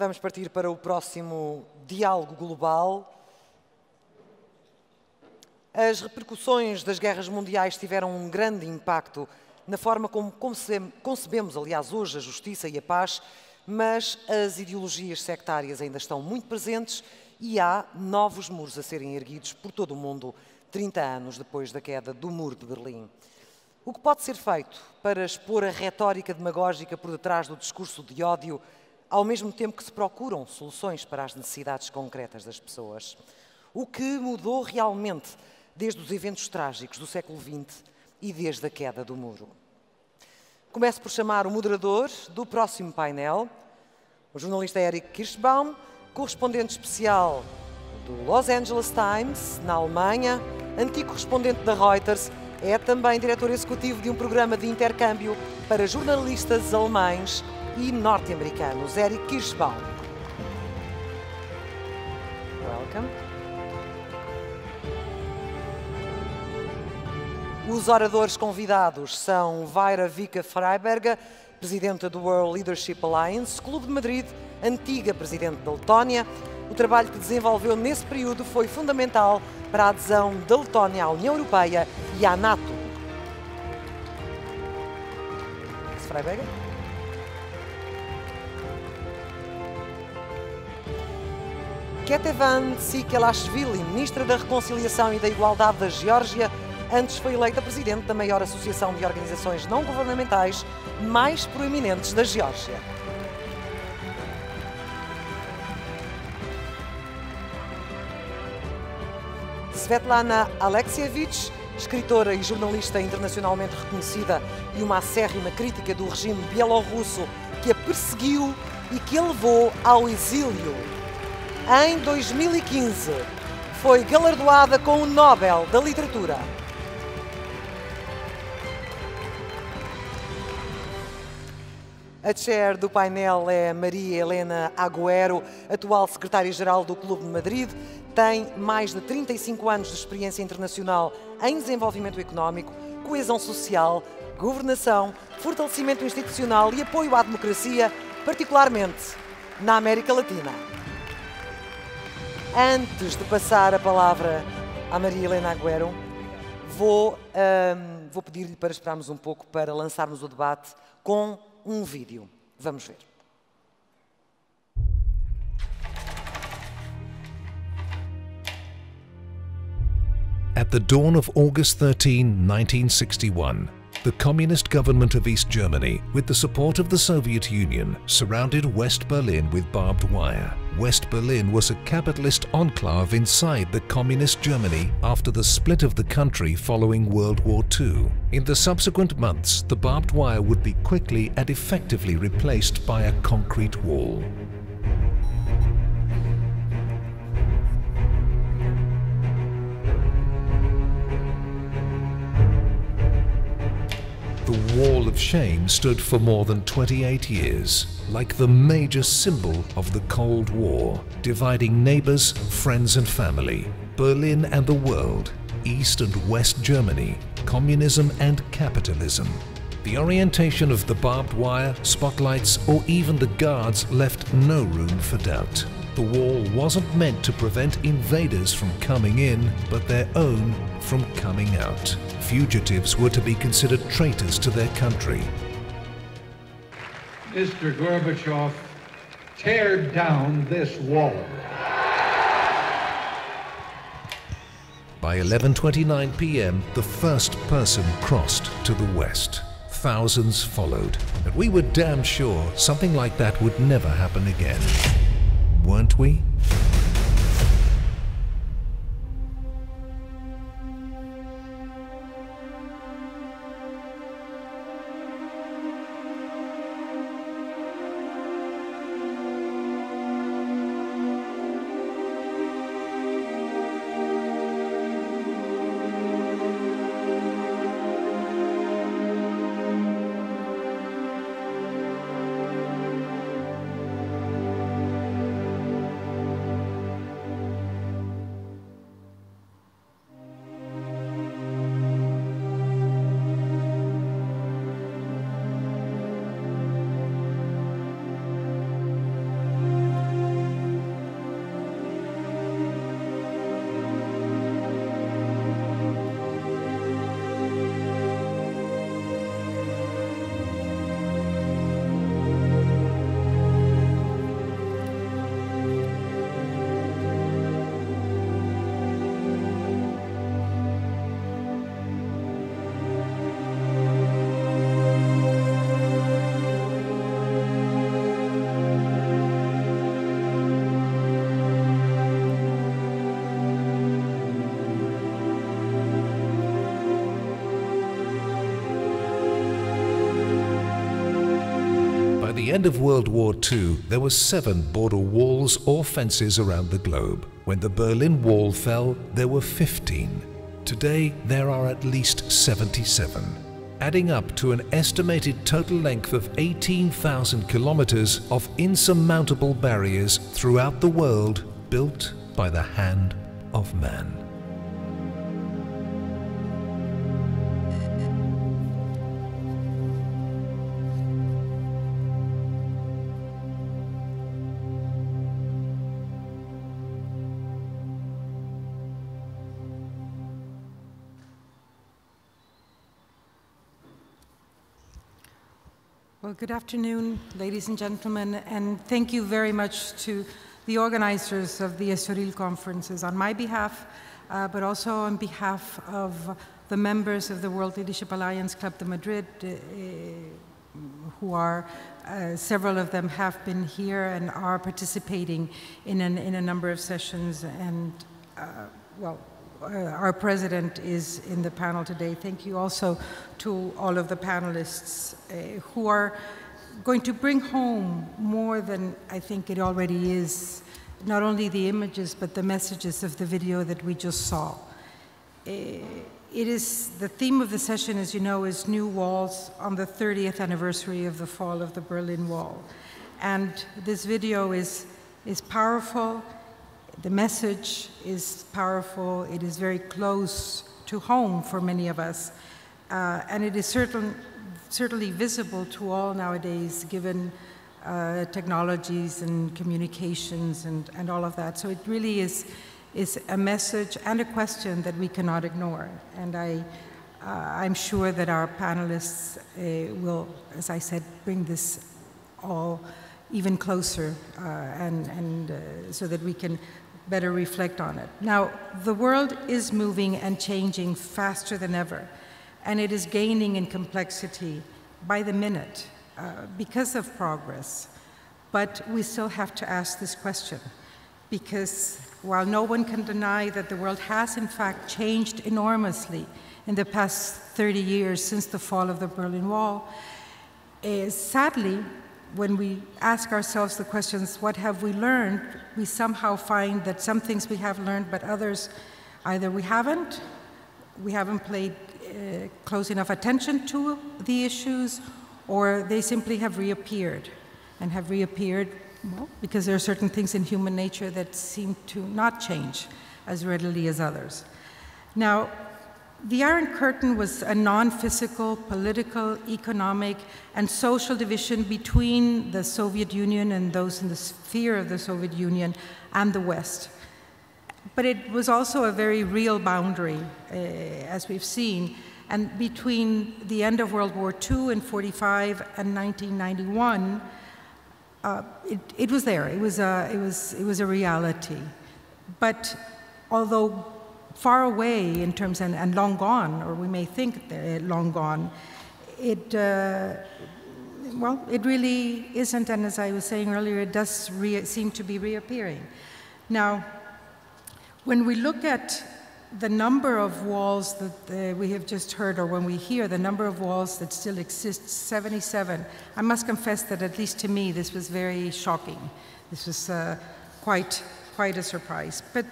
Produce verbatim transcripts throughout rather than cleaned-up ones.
Vamos partir para o próximo diálogo global. As repercussões das guerras mundiais tiveram um grande impacto na forma como concebemos, aliás, hoje a justiça e a paz, mas as ideologias sectárias ainda estão muito presentes e há novos muros a serem erguidos por todo o mundo, trinta anos depois da queda do Muro de Berlim. O que pode ser feito para expor a retórica demagógica por detrás do discurso de ódio, ao mesmo tempo que se procuram soluções para as necessidades concretas das pessoas? O que mudou realmente desde os eventos trágicos do século vinte e desde a queda do muro? Começo por chamar o moderador do próximo painel, o jornalista Eric Kirschbaum, correspondente especial do Los Angeles Times, na Alemanha, antigo correspondente da Reuters, é também diretor executivo de um programa de intercâmbio para jornalistas alemães e norte-americanos. Eric Kirschbaum. Welcome. Os oradores convidados são Vaira Vīķe Freiberga, presidenta do World Leadership Alliance, Clube de Madrid, antiga presidente da Letónia. O trabalho que desenvolveu nesse período foi fundamental para a adesão da Letónia à União Europeia e à NATO. Freiberga. Ketevan Tsikhelashvili, ministra da Reconciliação e da Igualdade da Geórgia, antes foi eleita presidente da maior associação de organizações não-governamentais mais proeminentes da Geórgia. Svetlana Alexievich, escritora e jornalista internacionalmente reconhecida e uma acérrima crítica do regime bielorrusso que a perseguiu e que a levou ao exílio. Em dois mil e quinze, foi galardoada com o Nobel da Literatura. A chair do painel é Maria Elena Agüero, atual secretária-geral do Clube de Madrid. Tem mais de trinta e cinco anos de experiência internacional em desenvolvimento económico, coesão social, governação, fortalecimento institucional e apoio à democracia, particularmente na América Latina. Antes de passar a palavra à Maria Elena Agüero, vou, um, vou pedir-lhe para esperarmos um pouco para lançarmos o debate com um vídeo. Vamos ver. At the dawn of August thirteenth, nineteen sixty-one, the Communist government of East Germany, with the support of the Soviet Union, surrounded West Berlin with barbed wire. West Berlin was a capitalist enclave inside the Communist Germany after the split of the country following World War Two. In the subsequent months, the barbed wire would be quickly and effectively replaced by a concrete wall. The Wall of Shame stood for more than twenty-eight years, like the major symbol of the Cold War, dividing neighbors, friends and family, Berlin and the world, East and West Germany, communism and capitalism. The orientation of the barbed wire, spotlights or even the guards left no room for doubt. The wall wasn't meant to prevent invaders from coming in, but their own from coming out. Fugitives were to be considered traitors to their country. Mister Gorbachev, tear down this wall. By eleven twenty-nine p m, the first person crossed to the west. Thousands followed, and we were damn sure something like that would never happen again. Weren't we? end of World War Two, there were seven border walls or fences around the globe. When the Berlin Wall fell, there were fifteen. Today, there are at least seventy-seven, adding up to an estimated total length of eighteen thousand kilometers of insurmountable barriers throughout the world built by the hand of man. Well, good afternoon, ladies and gentlemen, and thank you very much to the organizers of the Estoril Conferences on my behalf, uh, but also on behalf of the members of the World Leadership Alliance Club de Madrid, uh, who are, uh, several of them have been here and are participating in, an, in a number of sessions, and, uh, well, Uh, our president is in the panel today. Thank you also to all of the panelists uh, who are going to bring home more than I think it already is, not only the images but the messages of the video that we just saw. Uh, it is the theme of the session, as you know, is New Walls on the thirtieth anniversary of the fall of the Berlin Wall. And this video is, is powerful. The message is powerful, it is very close to home for many of us, uh, and it is certain, certainly visible to all nowadays given uh, technologies and communications and, and all of that. So it really is, is a message and a question that we cannot ignore, and I, uh, I'm sure that our panelists uh, will, as I said, bring this all even closer uh, and, and uh, so that we can better reflect on it. Now, the world is moving and changing faster than ever, and it is gaining in complexity by the minute uh, because of progress. But we still have to ask this question, because while no one can deny that the world has in fact changed enormously in the past thirty years since the fall of the Berlin Wall, uh, sadly, when we ask ourselves the questions, what have we learned, we somehow find that some things we have learned, but others either we haven't, we haven't paid uh, close enough attention to the issues, or they simply have reappeared, and have reappeared well, because there are certain things in human nature that seem to not change as readily as others. Now, the Iron Curtain was a non-physical, political, economic, and social division between the Soviet Union and those in the sphere of the Soviet Union and the West. But it was also a very real boundary, uh, as we've seen, and between the end of World War Two in forty-five and nineteen ninety-one, uh, it, it was there. It was a, it was, it was a reality. But although far away in terms and, and long gone, or we may think they're long gone, it, uh, well, it really isn't, and as I was saying earlier, it does re seem to be reappearing. Now, when we look at the number of walls that uh, we have just heard, or when we hear the number of walls that still exist, seventy-seven, I must confess that at least to me this was very shocking. This was uh, quite, quite a surprise. But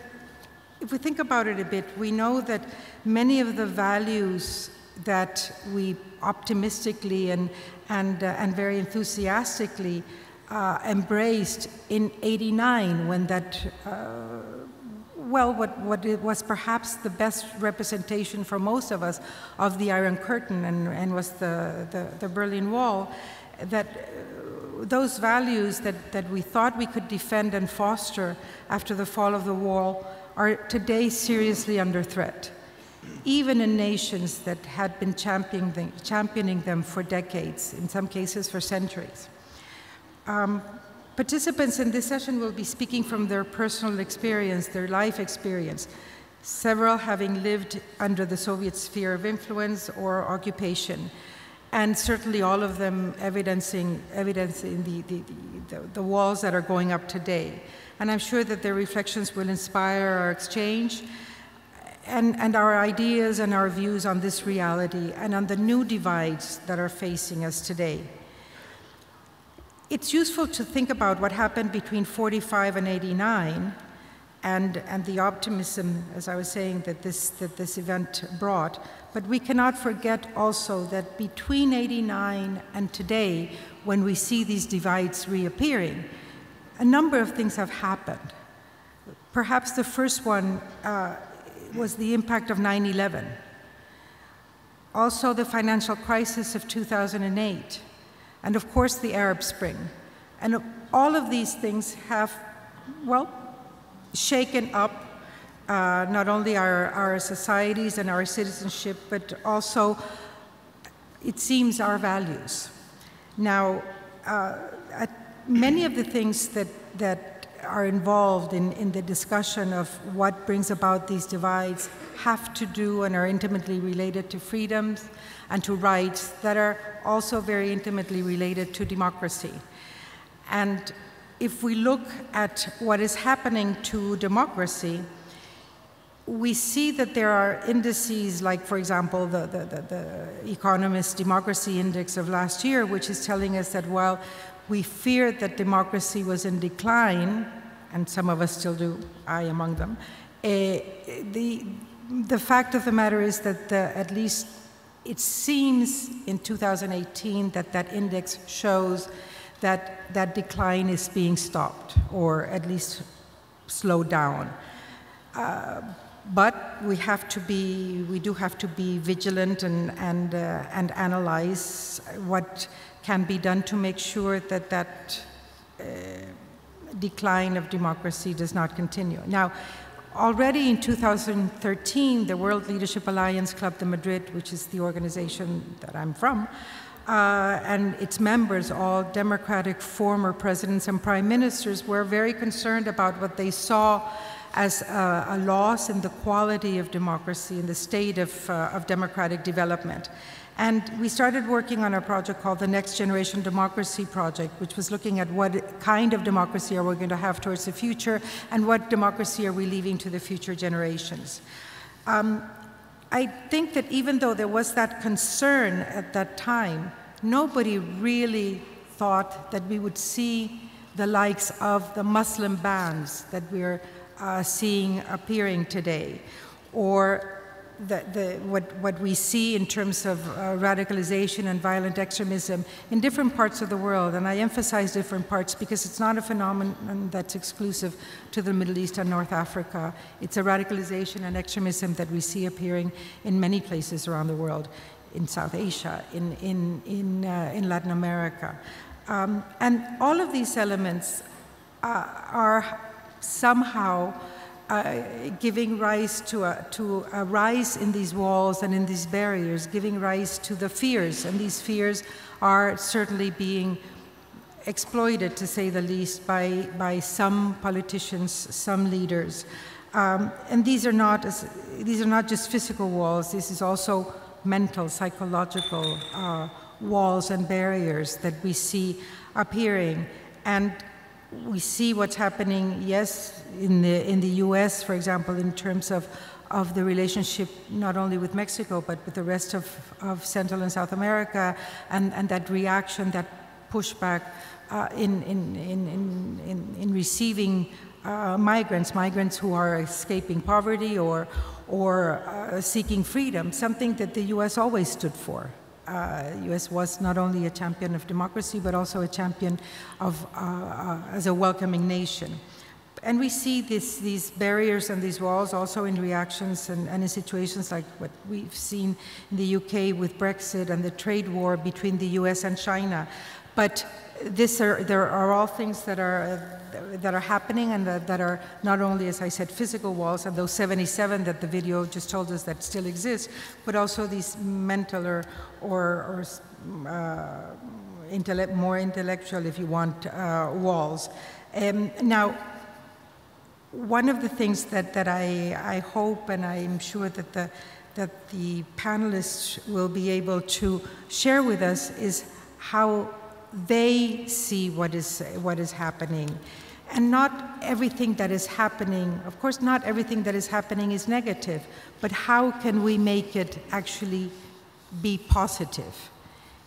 if we think about it a bit, we know that many of the values that we optimistically and, and, uh, and very enthusiastically uh, embraced in eighty-nine, when that, uh, well, what, what it was perhaps the best representation for most of us of the Iron Curtain and, and was the, the, the Berlin Wall, that uh, those values that, that we thought we could defend and foster after the fall of the wall are today seriously under threat, even in nations that had been championing them, championing them for decades, in some cases for centuries. Um, participants in this session will be speaking from their personal experience, their life experience, several having lived under the Soviet sphere of influence or occupation, and certainly all of them evidencing, evidencing the, the, the, the walls that are going up today. And I'm sure that their reflections will inspire our exchange and, and our ideas and our views on this reality and on the new divides that are facing us today. It's useful to think about what happened between forty-five and eighty-nine and, and the optimism, as I was saying, that this, that this event brought. But we cannot forget also that between eighty-nine and today, when we see these divides reappearing, a number of things have happened. Perhaps the first one uh, was the impact of nine eleven. Also the financial crisis of two thousand eight. And of course the Arab Spring. And all of these things have, well, shaken up uh, not only our, our societies and our citizenship, but also, it seems, our values. Now, uh, many of the things that, that are involved in, in the discussion of what brings about these divides have to do and are intimately related to freedoms and to rights that are also very intimately related to democracy. And if we look at what is happening to democracy, we see that there are indices like, for example, the, the, the, the Economist Democracy Index of last year, which is telling us that while we feared that democracy was in decline, and some of us still do, I among them, eh, the, the fact of the matter is that the, at least it seems in two thousand eighteen that that index shows that that decline is being stopped, or at least slowed down. Uh, but we have to be, we do have to be vigilant and, and, uh, and analyze what can be done to make sure that that uh, decline of democracy does not continue. Now, already in two thousand thirteen, the World Leadership Alliance Clube de Madrid, which is the organization that I'm from, uh, and its members, all democratic former presidents and prime ministers, were very concerned about what they saw as a, a loss in the quality of democracy, in the state of, uh, of democratic development. And we started working on a project called the Next Generation Democracy Project, which was looking at what kind of democracy are we going to have towards the future, and what democracy are we leaving to the future generations. Um, I think that even though there was that concern at that time, nobody really thought that we would see the likes of the Muslim bans that we're uh, seeing appearing today, or The, the, what, what we see in terms of uh, radicalization and violent extremism in different parts of the world. And I emphasize different parts because it's not a phenomenon that's exclusive to the Middle East and North Africa. It's a radicalization and extremism that we see appearing in many places around the world, in South Asia, in, in, in, uh, in Latin America. Um, and all of these elements uh, are somehow Uh, giving rise to a, to a rise in these walls and in these barriers, giving rise to the fears, and these fears are certainly being exploited, to say the least, by, by some politicians, some leaders. Um, and these are, not, these are not just physical walls, this is also mental, psychological uh, walls and barriers that we see appearing. And we see what's happening, yes, in the, in the U S, for example, in terms of, of the relationship not only with Mexico, but with the rest of, of Central and South America, and, and that reaction, that pushback uh, in, in, in, in, in receiving uh, migrants, migrants who are escaping poverty or, or uh, seeking freedom, something that the U S always stood for. Uh, U S was not only a champion of democracy, but also a champion of, uh, uh, as a welcoming nation. And we see this, these barriers and these walls also in reactions and, and in situations like what we've seen in the U K with Brexit and the trade war between the U S and China. But this are, there are all things that are, uh, that are happening and that, that are not only, as I said, physical walls, and those seventy-seven that the video just told us that still exist, but also these mental or, or, or uh, intellect, more intellectual, if you want, uh, walls. Um, now, one of the things that, that I, I hope, and I'm sure that the, that the panelists will be able to share with us, is how they see what is, what is happening. And not everything that is happening, of course not everything that is happening is negative, but how can we make it actually be positive?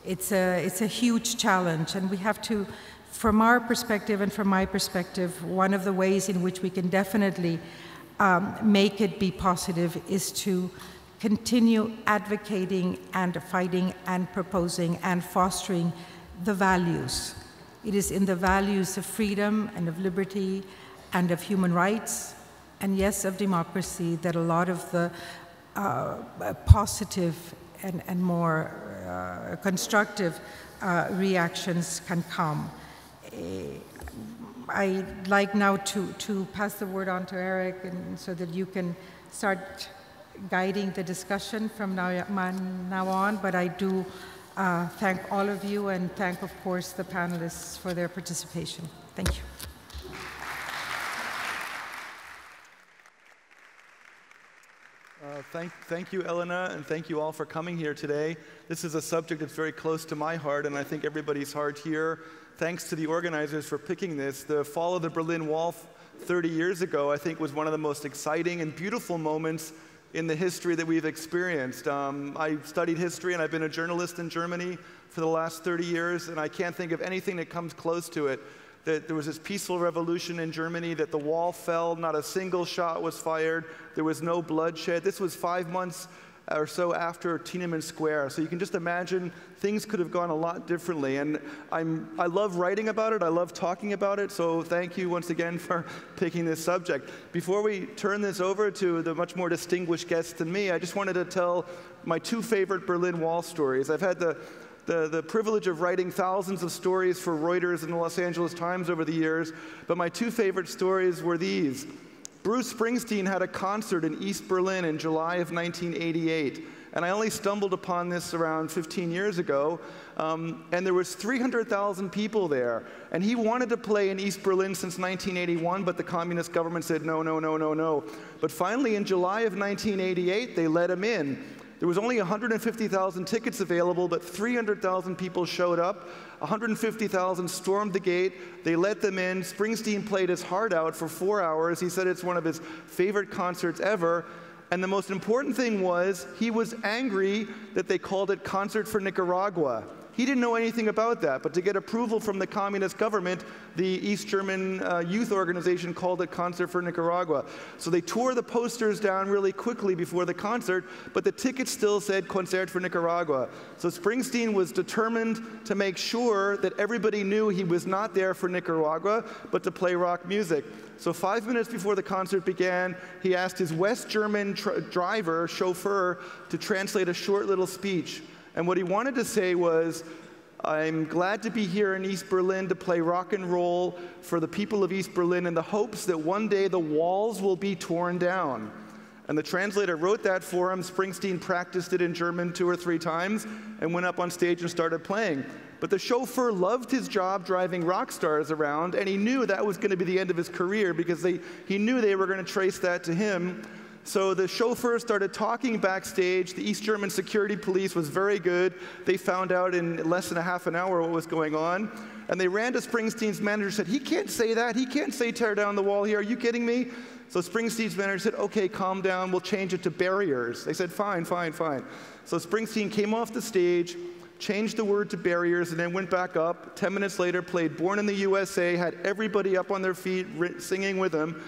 It's a, it's a huge challenge, and we have to from our perspective and from my perspective, one of the ways in which we can definitely um, make it be positive is to continue advocating and fighting and proposing and fostering the values. It is in the values of freedom and of liberty and of human rights, and yes, of democracy, that a lot of the uh, positive and, and more uh, constructive uh, reactions can come. I'd like now to, to pass the word on to Eric, and so that you can start guiding the discussion from now, now on, but I do uh, thank all of you and thank, of course, the panelists for their participation. Thank you. Uh, thank, thank you, Elena, and thank you all for coming here today. This is a subject that's very close to my heart, and I think everybody's heart here. Thanks to the organizers for picking this. The fall of the Berlin Wall thirty years ago, I think, was one of the most exciting and beautiful moments in the history that we've experienced. Um, I studied history, and I've been a journalist in Germany for the last thirty years, and I can't think of anything that comes close to it. That there was this peaceful revolution in Germany, that the wall fell, not a single shot was fired, there was no bloodshed. This was five months or so after Tiananmen Square. So you can just imagine things could have gone a lot differently. And I'm, I love writing about it, I love talking about it, so thank you once again for picking this subject. Before we turn this over to the much more distinguished guests than me, I just wanted to tell my two favorite Berlin Wall stories. I've had the The, the privilege of writing thousands of stories for Reuters and the Los Angeles Times over the years, but my two favorite stories were these. Bruce Springsteen had a concert in East Berlin in July of nineteen eighty-eight, and I only stumbled upon this around fifteen years ago, um, and there was three hundred thousand people there, and he wanted to play in East Berlin since nineteen eighty-one, but the communist government said no, no, no, no, no. But finally, in July of nineteen eighty-eight, they let him in. There was only one hundred fifty thousand tickets available, but three hundred thousand people showed up. one hundred fifty thousand stormed the gate. They let them in. Springsteen played his heart out for four hours. He said it's one of his favorite concerts ever. And the most important thing was he was angry that they called it Concert for Nicaragua. He didn't know anything about that, but to get approval from the communist government, the East German uh, youth organization called it Concert for Nicaragua. So they tore the posters down really quickly before the concert, but the tickets still said Concert for Nicaragua. So Springsteen was determined to make sure that everybody knew he was not there for Nicaragua, but to play rock music. So five minutes before the concert began, he asked his West German driver, chauffeur, to translate a short little speech. And what he wanted to say was, I'm glad to be here in East Berlin to play rock and roll for the people of East Berlin in the hopes that one day the walls will be torn down. And the translator wrote that for him. Springsteen practiced it in German two or three times and went up on stage and started playing. But the chauffeur loved his job driving rock stars around, and he knew that was going to be the end of his career because they, he knew they were going to trace that to him. So the chauffeur started talking backstage. The East German security police was very good. They found out in less than a half an hour what was going on. And they ran to Springsteen's manager and said, he can't say that. He can't say tear down the wall here. Are you kidding me? So Springsteen's manager said, okay, calm down. We'll change it to barriers. They said, fine, fine, fine. So Springsteen came off the stage, changed the word to barriers, and then went back up. Ten minutes later, played Born in the U S A, had everybody up on their feet singing with him.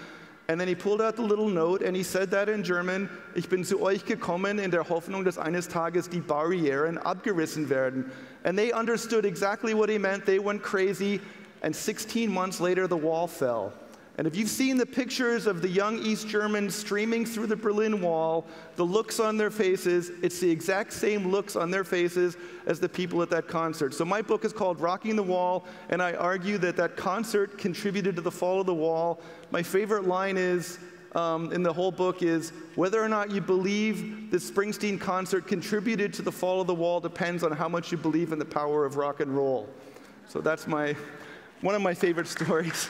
And then he pulled out the little note, and he said that in German, ich bin zu euch gekommen in der Hoffnung, dass eines Tages die Barrieren abgerissen werden. And they understood exactly what he meant. They went crazy, and sixteen months later, the wall fell. And if you've seen the pictures of the young East Germans streaming through the Berlin Wall, the looks on their faces, it's the exact same looks on their faces as the people at that concert. So my book is called Rocking the Wall, and I argue that that concert contributed to the fall of the wall. My favorite line is, um, in the whole book is, whether or not you believe the Springsteen concert contributed to the fall of the wall depends on how much you believe in the power of rock and roll. So that's my, one of my favorite stories.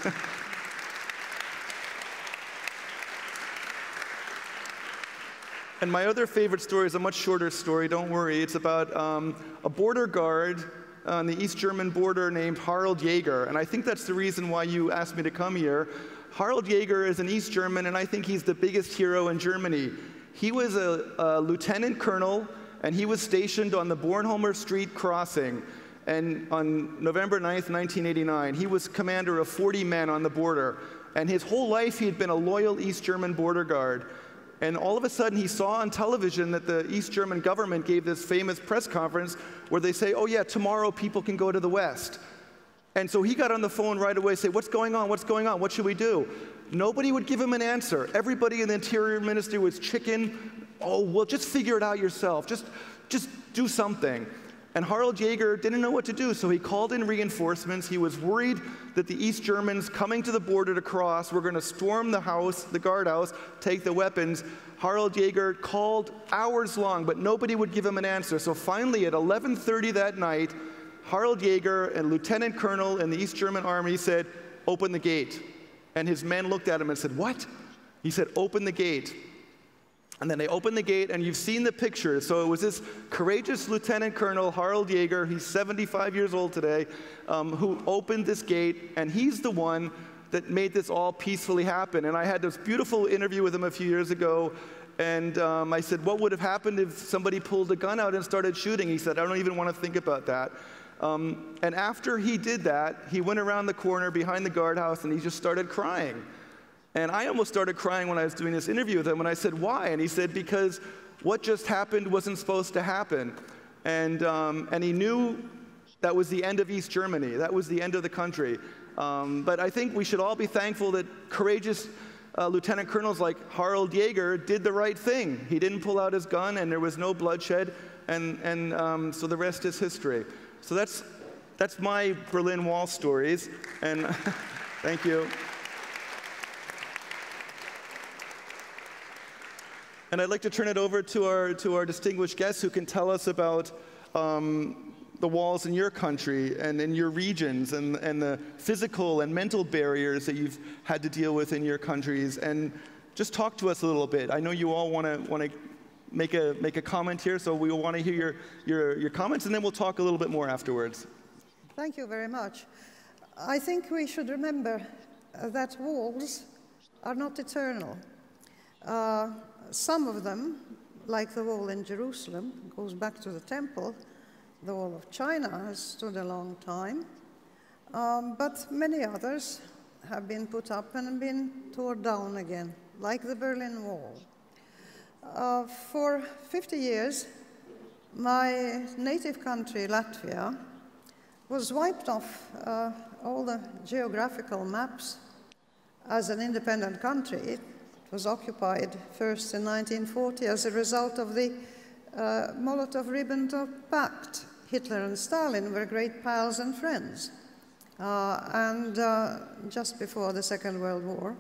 And my other favorite story is a much shorter story, don't worry. It's about um, a border guard on the East German border named Harald Jaeger. And I think that's the reason why you asked me to come here. Harald Jaeger is an East German, and I think he's the biggest hero in Germany. He was a, a lieutenant colonel, and he was stationed on the Bornholmer Street crossing. and on November ninth, nineteen eighty-nine, he was commander of forty men on the border, and his whole life he had been a loyal East German border guard. And all of a sudden, he saw on television that the East German government gave this famous press conference where they say, oh yeah, tomorrow people can go to the West. And so he got on the phone right away and said, what's going on, what's going on, what should we do? Nobody would give him an answer. Everybody in the Interior Ministry was chicken. Oh, well, just figure it out yourself. Just, just do something. And Harald Jaeger didn't know what to do, so he called in reinforcements. He was worried that the East Germans coming to the border to cross were going to storm the house, the guardhouse, take the weapons. Harald Jaeger called hours long, but nobody would give him an answer. So finally, at eleven thirty that night, Harald Jaeger, a lieutenant colonel in the East German army, said, open the gate. And his men looked at him and said, what? He said, open the gate. And then they opened the gate, and you've seen the pictures. So it was this courageous lieutenant colonel, Harald Jaeger, he's seventy-five years old today, um, who opened this gate, and he's the one that made this all peacefully happen. And I had this beautiful interview with him a few years ago, and um, I said, what would have happened if somebody pulled a gun out and started shooting? He said, I don't even want to think about that. Um, and after he did that, he went around the corner behind the guardhouse, and he just started crying. And I almost started crying when I was doing this interview with him, and I said, why? And he said, because what just happened wasn't supposed to happen. And, um, and he knew that was the end of East Germany. That was the end of the country. Um, but I think we should all be thankful that courageous uh, lieutenant colonels like Harald Jaeger did the right thing. He didn't pull out his gun, and there was no bloodshed, and, and um, so the rest is history. So that's, that's my Berlin Wall stories, and thank you. And I'd like to turn it over to our, to our distinguished guests who can tell us about um, the walls in your country and in your regions and, and the physical and mental barriers that you've had to deal with in your countries. And just talk to us a little bit. I know you all want to want to make a, make a comment here, so we want to hear your, your, your comments, and then we'll talk a little bit more afterwards. Thank you very much. I think we should remember that walls are not eternal. Uh, Some of them, like the wall in Jerusalem, goes back to the temple. The wall of China has stood a long time. Um, but many others have been put up and been torn down again, like the Berlin Wall. Uh, for fifty years, my native country, Latvia, was wiped off uh, all the geographical maps as an independent country. It was occupied first in nineteen forty as a result of the uh, Molotov-Ribbentrop Pact. Hitler and Stalin were great pals and friends, uh, and uh, just before the Second World War,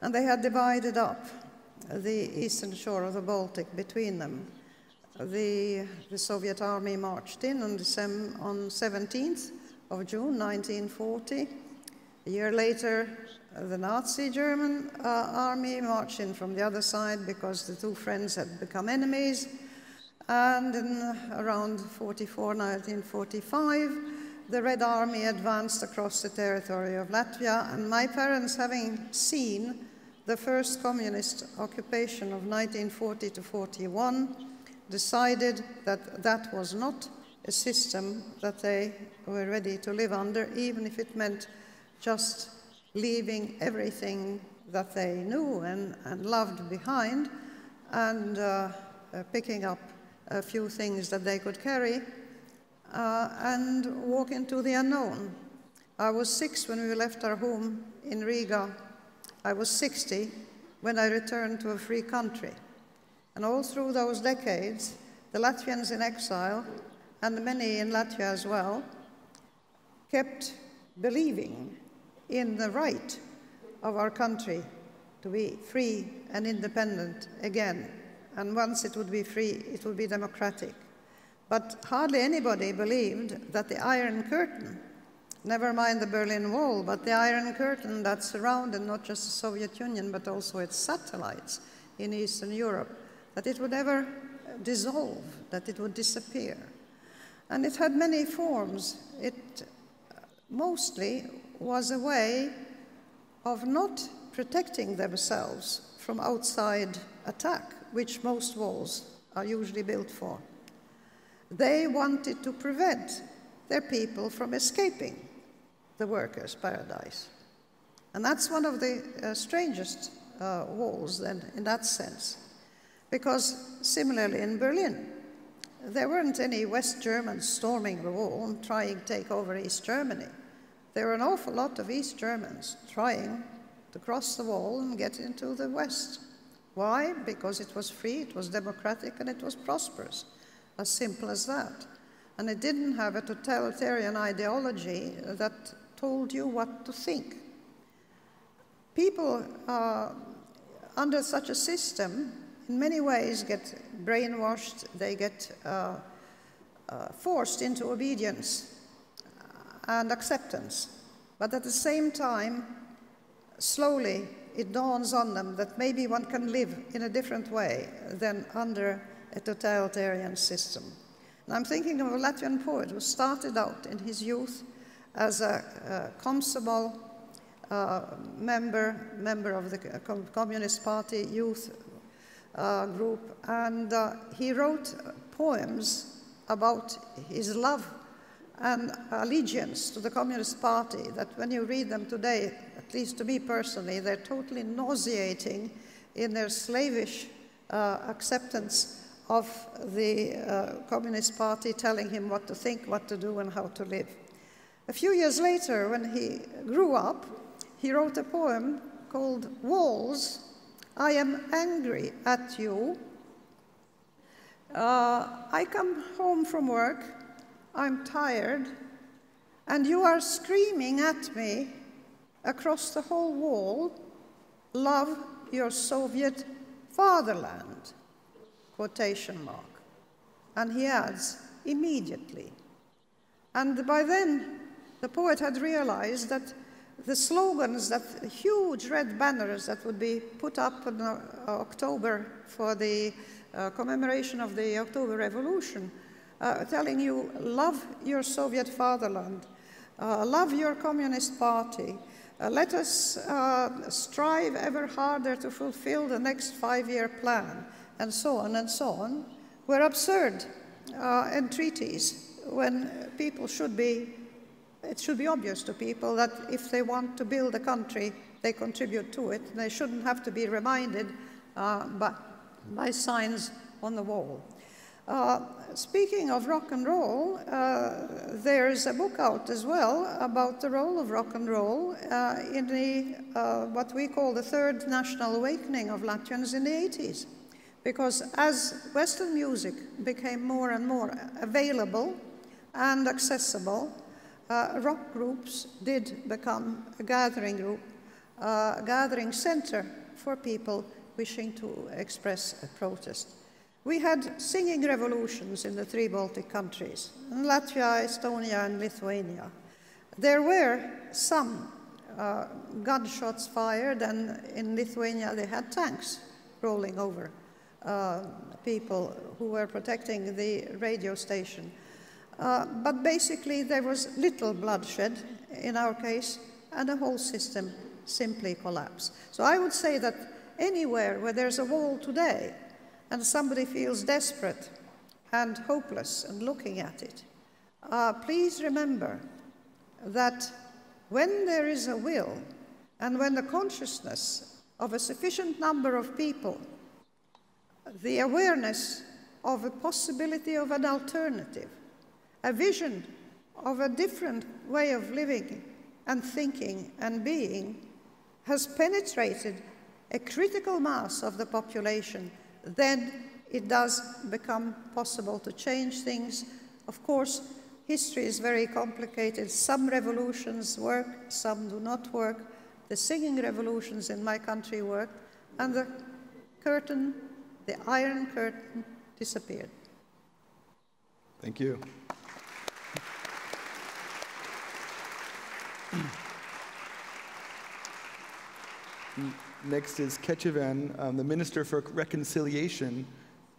and they had divided up the eastern shore of the Baltic between them. The, the Soviet army marched in on, December, on seventeenth of June nineteen forty. A year later, the Nazi German uh, army marched in from the other side because the two friends had become enemies. And in around nineteen forty-four, nineteen forty-five, the Red Army advanced across the territory of Latvia. And my parents, having seen the first communist occupation of nineteen forty to forty-one, decided that that was not a system that they were ready to live under, even if it meant just leaving everything that they knew and, and loved behind, and uh, uh, picking up a few things that they could carry, uh, and walk into the unknown. I was six when we left our home in Riga. I was sixty when I returned to a free country. And all through those decades, the Latvians in exile, and many in Latvia as well, kept believing in the right of our country to be free and independent again. And once it would be free, it would be democratic. But hardly anybody believed that the Iron Curtain, never mind the Berlin Wall, but the Iron Curtain that surrounded not just the Soviet Union, but also its satellites in Eastern Europe, that it would ever dissolve, that it would disappear. And it had many forms. It mostly was a way of not protecting themselves from outside attack, which most walls are usually built for. They wanted to prevent their people from escaping the workers' paradise. And that's one of the uh, strangest uh, walls then, in that sense. Because similarly in Berlin, there weren't any West Germans storming the wall and trying to take over East Germany. There were an awful lot of East Germans trying to cross the wall and get into the West. Why? Because it was free, it was democratic, and it was prosperous. As simple as that. And it didn't have a totalitarian ideology that told you what to think. People uh, under such a system, in many ways, get brainwashed. They get uh, uh, forced into obedience and acceptance. But at the same time, slowly, it dawns on them that maybe one can live in a different way than under a totalitarian system. And I'm thinking of a Latvian poet who started out in his youth as a, a Komsomol Uh, member, member of the Communist Party youth uh, group, and uh, he wrote poems about his love and allegiance to the Communist Party that when you read them today, at least to me personally, they're totally nauseating in their slavish uh, acceptance of the uh, Communist Party telling him what to think, what to do, and how to live. A few years later, when he grew up, he wrote a poem called Walls, I am angry at you. Uh, I come home from work, I'm tired, and you are screaming at me across the whole wall, love your Soviet fatherland, quotation mark. And he adds, immediately. And by then, the poet had realized that the slogans, that huge red banners that would be put up in uh, October for the uh, commemoration of the October Revolution, uh, telling you, love your Soviet fatherland, uh, love your Communist Party, uh, let us uh, strive ever harder to fulfill the next five-year plan, and so on and so on, were absurd uh, entreaties when people should be It should be obvious to people that if they want to build a country, they contribute to it. They shouldn't have to be reminded uh, by, by signs on the wall. Uh, speaking of rock and roll, uh, there is a book out as well about the role of rock and roll uh, in the, uh, what we call the third national awakening of Latvians in the eighties. Because as Western music became more and more available and accessible, Uh, rock groups did become a gathering group, uh, a gathering center for people wishing to express a protest. We had singing revolutions in the three Baltic countries, in Latvia, Estonia, and Lithuania. There were some uh, gunshots fired, and in Lithuania they had tanks rolling over uh, people who were protecting the radio station. Uh, but basically, there was little bloodshed in our case, and the whole system simply collapsed. So I would say that anywhere where there's a wall today, and somebody feels desperate and hopeless and looking at it, uh, please remember that when there is a will, and when the consciousness of a sufficient number of people, the awareness of a possibility of an alternative, a vision of a different way of living and thinking and being has penetrated a critical mass of the population, then it does become possible to change things. Of course, history is very complicated. Some revolutions work, some do not work. The singing revolutions in my country worked, and the curtain, the Iron Curtain, disappeared. Thank you. Next is Ketevan, um, the Minister for Reconciliation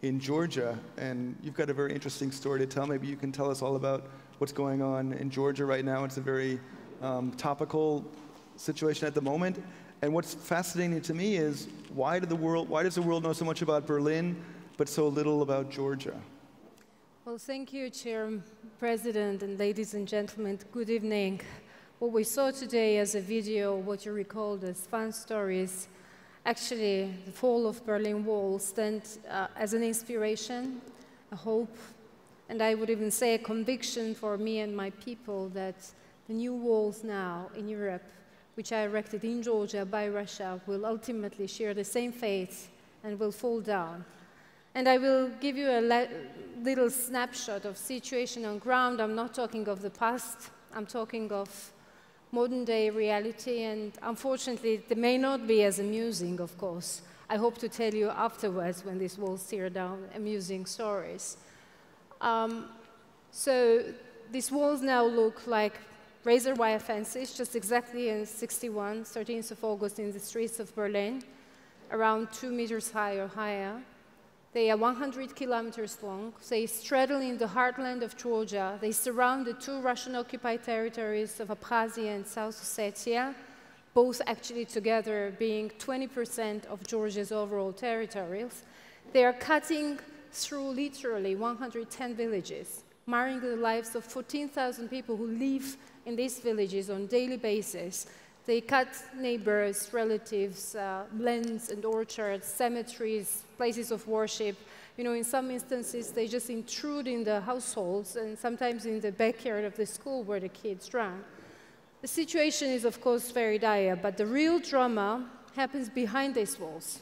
in Georgia, and you've got a very interesting story to tell. Maybe you can tell us all about what's going on in Georgia right now. It's a very um, topical situation at the moment, and what's fascinating to me is why, did the world, why does the world know so much about Berlin but so little about Georgia? Well, thank you, Chair, President, and ladies and gentlemen. Good evening. What we saw today as a video, what you recalled as fun stories, actually, the fall of Berlin Wall stands uh, as an inspiration, a hope, and I would even say a conviction for me and my people that the new walls now in Europe, which are erected in Georgia by Russia, will ultimately share the same fate and will fall down. And I will give you a le little snapshot of situation on ground. I'm not talking of the past, I'm talking of modern day reality, and unfortunately, they may not be as amusing, of course. I hope to tell you afterwards when these walls tear down amusing stories. Um, so these walls now look like razor wire fences, just exactly in sixty-one, thirteenth of August, in the streets of Berlin, around two meters high or higher. They are one hundred kilometers long. They straddle in the heartland of Georgia. They surround the two Russian-occupied territories of Abkhazia and South Ossetia, both actually together being twenty percent of Georgia's overall territories. They are cutting through literally one hundred ten villages, marring the lives of fourteen thousand people who live in these villages on a daily basis. They cut neighbors, relatives, uh, lands and orchards, cemeteries, places of worship. You know, in some instances, they just intrude in the households and sometimes in the backyard of the school where the kids run. The situation is, of course, very dire, but the real drama happens behind these walls,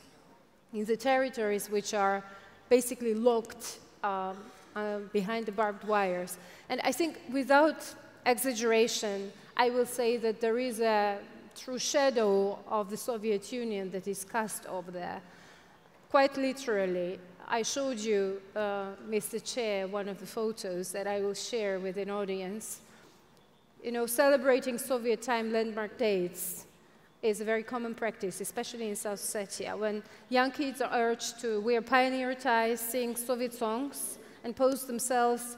in the territories which are basically locked uh, uh, behind the barbed wires. And I think without exaggeration, I will say that there is a true shadow of the Soviet Union that is cast over there. Quite literally, I showed you, uh, Mister Chair, one of the photos that I will share with an audience. You know, celebrating Soviet time landmark dates is a very common practice, especially in South Ossetia, when young kids are urged to wear pioneer ties, sing Soviet songs, and post themselves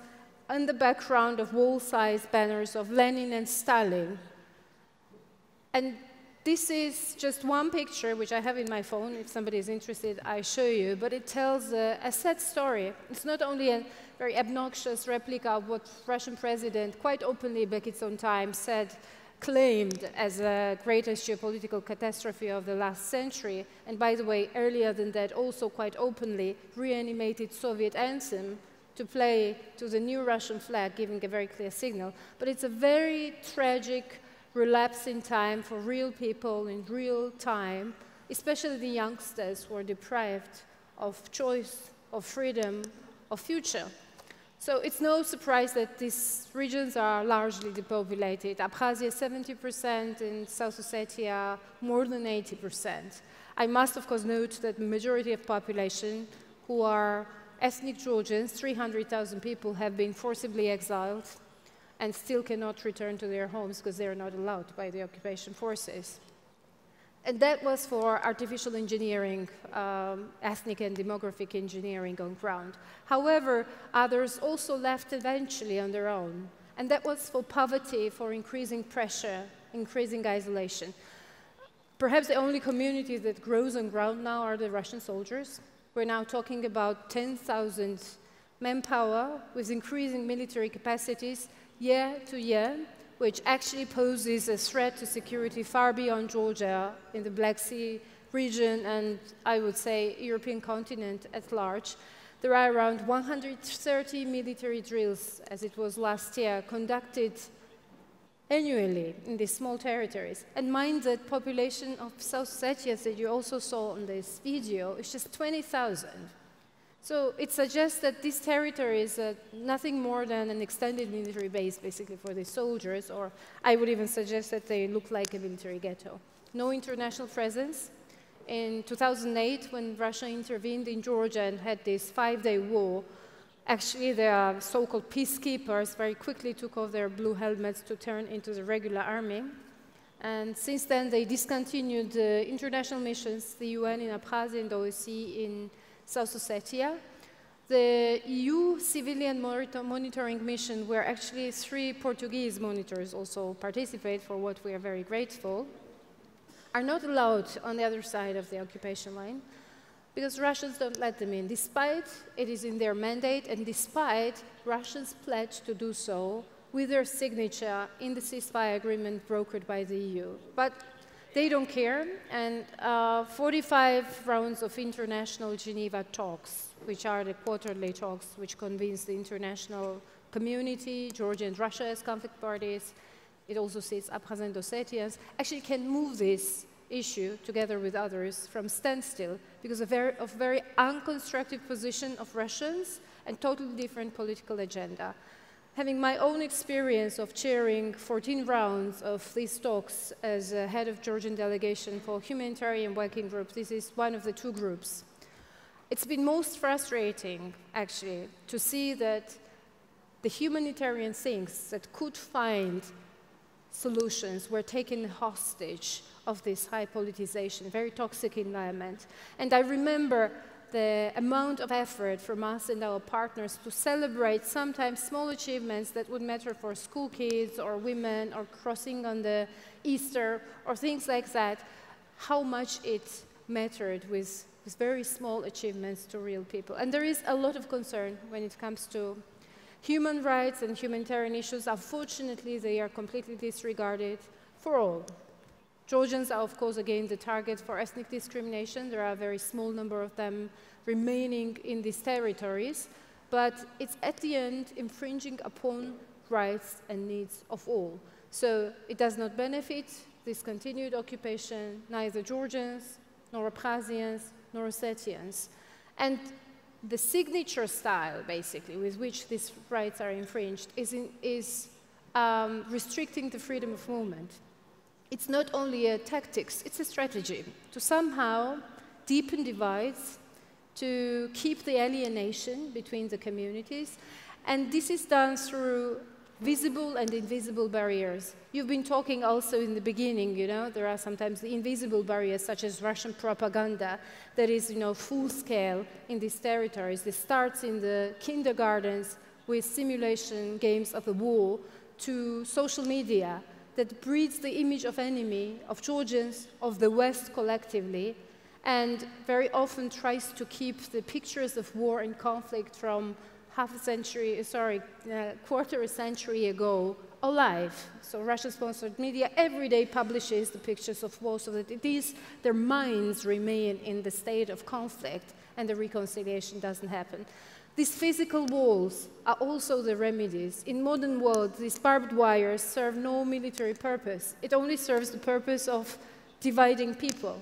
in the background of wall-sized banners of Lenin and Stalin. And this is just one picture, which I have in my phone. If somebody is interested, I show you. But it tells a, a sad story. It's not only a very obnoxious replica of what Russian president, quite openly back its own time, said, claimed as the greatest geopolitical catastrophe of the last century. And by the way, earlier than that, also quite openly reanimated Soviet anthem to play to the new Russian flag, giving a very clear signal. But it's a very tragic relapse in time for real people in real time, especially the youngsters who are deprived of choice, of freedom, of future. So it's no surprise that these regions are largely depopulated. Abkhazia seventy percent, and South Ossetia more than eighty percent. I must, of course, note that the majority of population who are ethnic Georgians, three hundred thousand people, have been forcibly exiled and still cannot return to their homes because they are not allowed by the occupation forces. And that was for artificial engineering, um, ethnic and demographic engineering on ground. However, others also left eventually on their own. And that was for poverty, for increasing pressure, increasing isolation. Perhaps the only community that grows on ground now are the Russian soldiers. We're now talking about ten thousand manpower with increasing military capacities year to year, which actually poses a threat to security far beyond Georgia in the Black Sea region and, I would say, European continent at large. There are around one hundred thirty military drills, as it was last year, conducted annually in these small territories. And mind that population of South Ossetia that you also saw on this video is just twenty thousand. So it suggests that these territories are nothing more than an extended military base, basically, for the soldiers, or I would even suggest that they look like a military ghetto. No international presence. In two thousand eight, when Russia intervened in Georgia and had this five-day war, actually, the so-called peacekeepers very quickly took off their blue helmets to turn into the regular army. And since then, they discontinued the international missions, the U N in Abkhazia and the O S C E in South Ossetia. The E U civilian monitoring mission, where actually three Portuguese monitors also participate, for what we are very grateful, are not allowed on the other side of the occupation line, because Russians don't let them in, despite it is in their mandate and despite Russians pledged to do so with their signature in the ceasefire agreement brokered by the E U. But they don't care, and uh, forty-five rounds of international Geneva talks, which are the quarterly talks which convenes the international community, Georgia and Russia as conflict parties, it also sees Abkhaz and Ossetians, actually can move this issue, together with others, from standstill because of very, of very unconstructive position of Russians and totally different political agenda. Having my own experience of chairing fourteen rounds of these talks as a head of Georgian delegation for humanitarian working group, this is one of the two groups. It's been most frustrating, actually, to see that the humanitarian things that could find solutions were taken hostage of this high politicization, very toxic environment. And I remember the amount of effort from us and our partners to celebrate sometimes small achievements that would matter for school kids or women or crossing on the Easter or things like that, how much it mattered with, with very small achievements to real people. And there is a lot of concern when it comes to human rights and humanitarian issues. Unfortunately, they are completely disregarded for all. Georgians are, of course, again, the target for ethnic discrimination. There are a very small number of them remaining in these territories, but it's at the end infringing upon rights and needs of all. So it does not benefit this continued occupation, neither Georgians, nor Abkhazians, nor Ossetians. And the signature style, basically, with which these rights are infringed is, in, is um, restricting the freedom of movement. It's not only a tactics, it's a strategy to somehow deepen divides, to keep the alienation between the communities, and this is done through visible and invisible barriers. You've been talking also in the beginning, you know, there are sometimes the invisible barriers such as Russian propaganda that is, you know, full scale in these territories. This starts in the kindergartens with simulation games of the war to social media, that breeds the image of enemy, of Georgians, of the West collectively, and very often tries to keep the pictures of war and conflict from half a century, sorry, uh, quarter a century ago alive. So Russian-sponsored media every day publishes the pictures of war so that it is, their minds remain in the state of conflict and the reconciliation doesn't happen. These physical walls are also the remedies. In modern world, these barbed wires serve no military purpose. It only serves the purpose of dividing people.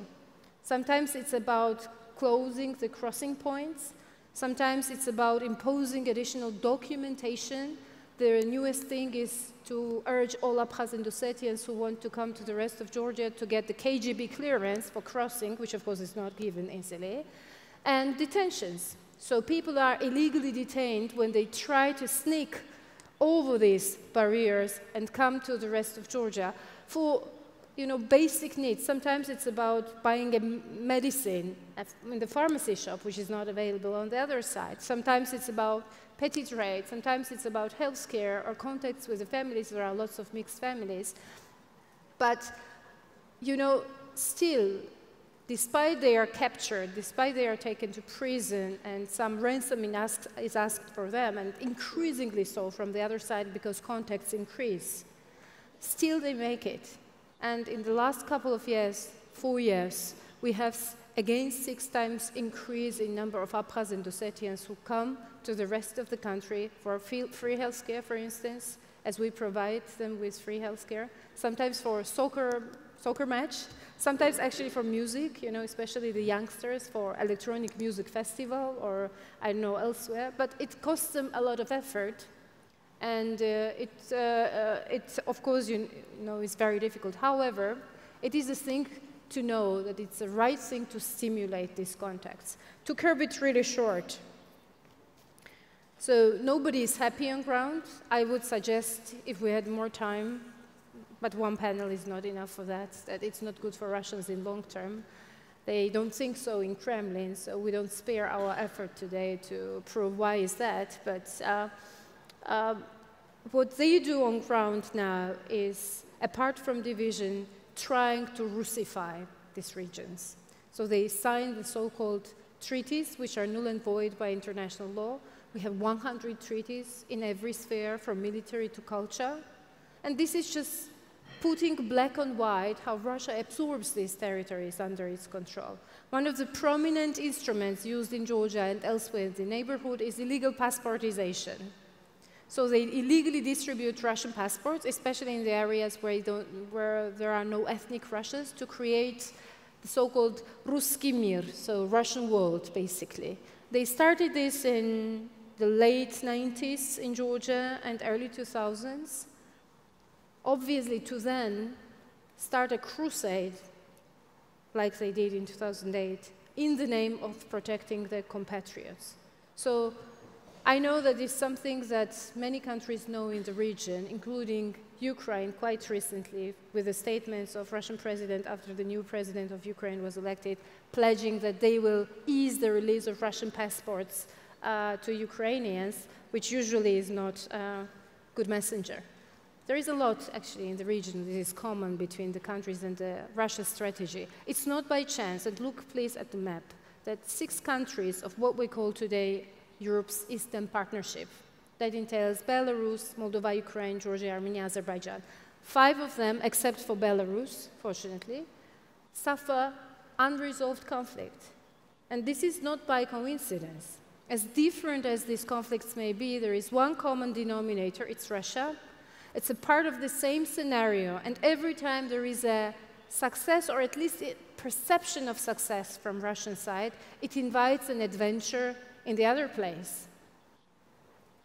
Sometimes it's about closing the crossing points. Sometimes it's about imposing additional documentation. The newest thing is to urge all Abkhaz and Ossetians who want to come to the rest of Georgia to get the K G B clearance for crossing, which of course is not given easily, and detentions. So people are illegally detained when they try to sneak over these barriers and come to the rest of Georgia for, you know, basic needs. Sometimes it's about buying a medicine in the pharmacy shop, which is not available on the other side. Sometimes it's about petty trade. Sometimes it's about health care or contacts with the families. There are lots of mixed families. But, you know, still, despite they are captured, despite they are taken to prison, and some ransom is asked for them, and increasingly so from the other side because contacts increase, still they make it. And in the last couple of years, four years, we have again six times increase in number of Abkhaz and Ossetians who come to the rest of the country for free healthcare, for instance, as we provide them with free healthcare, sometimes for soccer, soccer match, sometimes actually for music, you know, especially the youngsters for electronic music festival or I don't know elsewhere, but it costs them a lot of effort and uh, it, uh, uh, it of course, you know, is very difficult. However, it is a thing to know that it's the right thing to stimulate these contacts. To curb it really short, so nobody is happy on ground. I would suggest if we had more time, but one panel is not enough for that, that it's not good for Russians in long term. They don't think so in Kremlin, so we don't spare our effort today to prove why is that. But uh, uh, what they do on ground now is, apart from division, trying to Russify these regions. So they signed the so-called treaties which are null and void by international law. We have one hundred treaties in every sphere, from military to culture. And this is just putting black on white how Russia absorbs these territories under its control. One of the prominent instruments used in Georgia and elsewhere in the neighborhood is illegal passportization. So they illegally distribute Russian passports, especially in the areas where, don't, where there are no ethnic Russians, to create the so-called Ruski Mir, so Russian world, basically. They started this in the late nineties in Georgia and early two thousands. Obviously, to then start a crusade, like they did in two thousand eight, in the name of protecting their compatriots. So I know that it's something that many countries know in the region, including Ukraine quite recently, with the statements of Russian president after the new president of Ukraine was elected, pledging that they will ease the release of Russian passports uh, to Ukrainians, which usually is not a good messenger. There is a lot, actually, in the region that is common between the countries and the Russia's strategy. It's not by chance, and look, please, at the map, that six countries of what we call today Europe's Eastern Partnership, that entails Belarus, Moldova, Ukraine, Georgia, Armenia, Azerbaijan. Five of them, except for Belarus, fortunately, suffer unresolved conflict. And this is not by coincidence. As different as these conflicts may be, there is one common denominator, it's Russia. It's a part of the same scenario, and every time there is a success, or at least a perception of success from Russian side, it invites an adventure in the other place.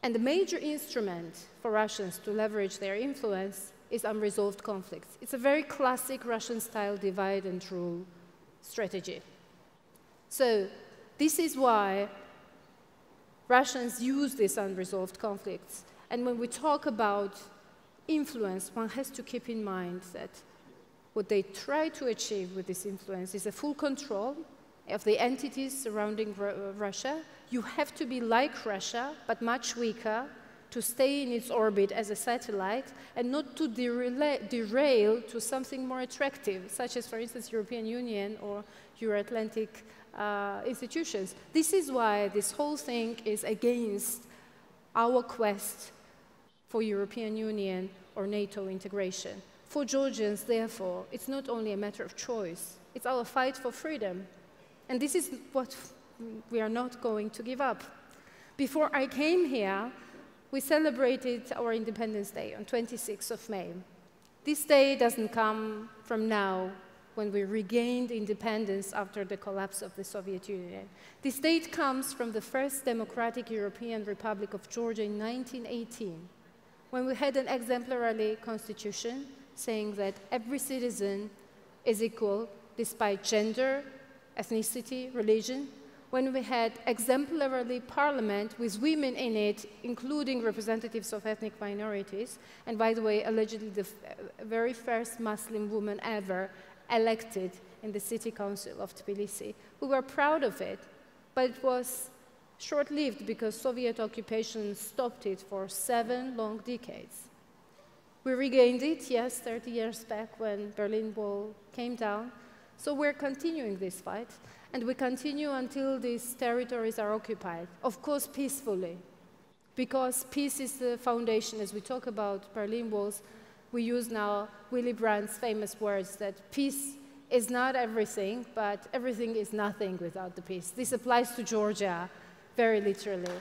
And the major instrument for Russians to leverage their influence is unresolved conflicts. It's a very classic Russian-style divide and rule strategy. So this is why Russians use these unresolved conflicts. And when we talk about influence, one has to keep in mind that what they try to achieve with this influence is a full control of the entities surrounding Russia. You have to be like Russia, but much weaker, to stay in its orbit as a satellite, and not to derail to something more attractive, such as, for instance, European Union or Euro-Atlantic uh, institutions. This is why this whole thing is against our quest for European Union or NATO integration. For Georgians, therefore, it's not only a matter of choice, it's our fight for freedom. And this is what we are not going to give up. Before I came here, we celebrated our Independence Day on twenty-sixth of May. This day doesn't come from now, when we regained independence after the collapse of the Soviet Union. This date comes from the first democratic European Republic of Georgia in nineteen eighteen. When we had an exemplary constitution saying that every citizen is equal despite gender, ethnicity, religion, when we had exemplary parliament with women in it, including representatives of ethnic minorities, and by the way, allegedly the very first Muslim woman ever elected in the city council of Tbilisi. We were proud of it, but it was short-lived because Soviet occupation stopped it for seven long decades. We regained it, yes, thirty years back when Berlin Wall came down. So we're continuing this fight, and we continue until these territories are occupied, of course peacefully, because peace is the foundation. As we talk about Berlin Walls, we use now Willy Brandt's famous words that peace is not everything, but everything is nothing without the peace. This applies to Georgia, very literally.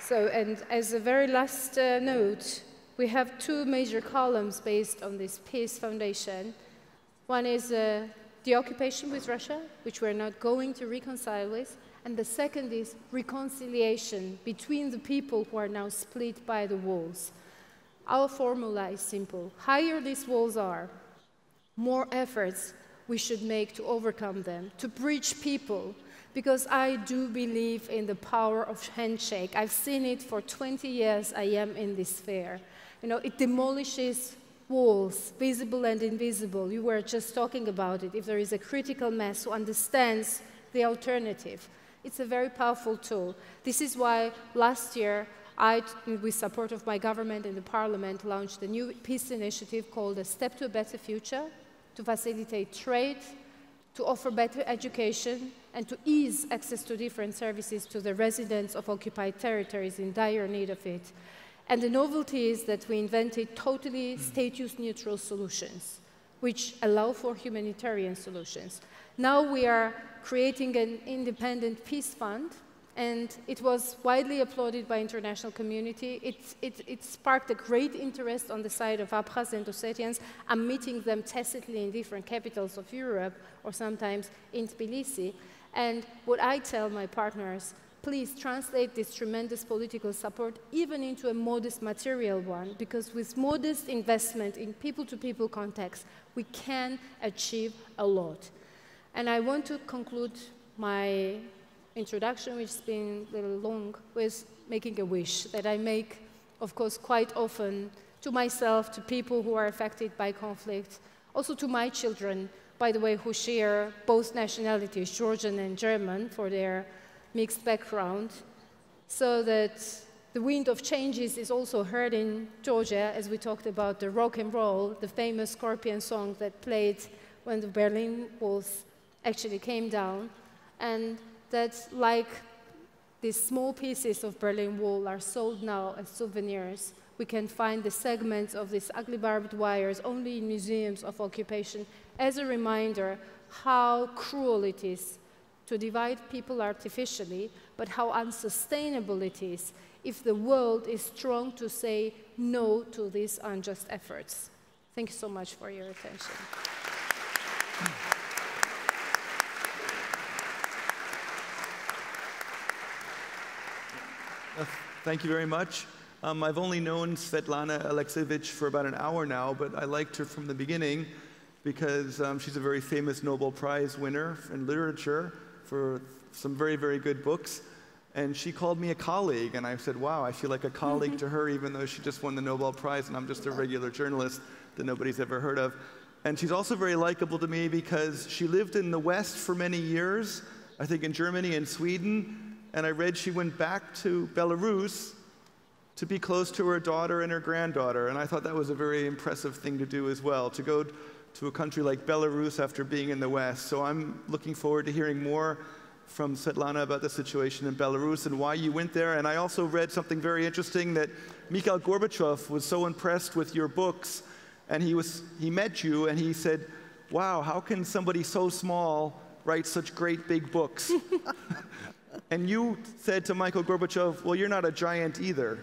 So, and as a very last uh, note, we have two major columns based on this peace foundation. One is uh, the occupation with Russia, which we're not going to reconcile with, and the second is reconciliation between the people who are now split by the walls. Our formula is simple. Higher these walls are, more efforts we should make to overcome them, to bridge people, because I do believe in the power of handshake. I've seen it for twenty years. I am in this sphere. You know, it demolishes walls, visible and invisible. You were just talking about it. If there is a critical mass who understands the alternative, it's a very powerful tool. This is why last year I, with support of my government and the parliament, launched a new peace initiative called A Step to a Better Future to facilitate trade, to offer better education, and to ease access to different services to the residents of occupied territories in dire need of it. And the novelty is that we invented totally status-neutral solutions, which allow for humanitarian solutions. Now we are creating an independent peace fund, and it was widely applauded by the international community. It, it, it sparked a great interest on the side of Abkhaz and Ossetians. I'm meeting them tacitly in different capitals of Europe, or sometimes in Tbilisi. And what I tell my partners, please translate this tremendous political support even into a modest material one, because with modest investment in people-to-people context, we can achieve a lot. And I want to conclude my introduction, which has been a little long, with making a wish that I make, of course, quite often to myself, to people who are affected by conflict, also to my children, by the way, who share both nationalities, Georgian and German, for their mixed background, so that the wind of changes is also heard in Georgia, as we talked about the rock and roll, the famous Scorpion song that played when the Berlin Wall actually came down, and that, like these small pieces of Berlin Wall are sold now as souvenirs, we can find the segments of these ugly barbed wires only in museums of occupation as a reminder how cruel it is to divide people artificially, but how unsustainable it is if the world is strong to say no to these unjust efforts. Thank you so much for your attention. Uh, thank you very much. Um, I've only known Svetlana Alexievich for about an hour now, but I liked her from the beginning because um, she's a very famous Nobel Prize winner in literature for some very, very good books. And she called me a colleague, and I said, wow, I feel like a colleague mm-hmm. to her, even though she just won the Nobel Prize, and I'm just a regular journalist that nobody's ever heard of. And she's also very likable to me because she lived in the West for many years, I think in Germany and Sweden, and I read she went back to Belarus to be close to her daughter and her granddaughter. And I thought that was a very impressive thing to do as well, to go to a country like Belarus after being in the West. So I'm looking forward to hearing more from Svetlana about the situation in Belarus and why you went there. And I also read something very interesting that Mikhail Gorbachev was so impressed with your books, and he, was, he met you and he said, wow, how can somebody so small write such great big books? And you said to Mikhail Gorbachev, well, you're not a giant either.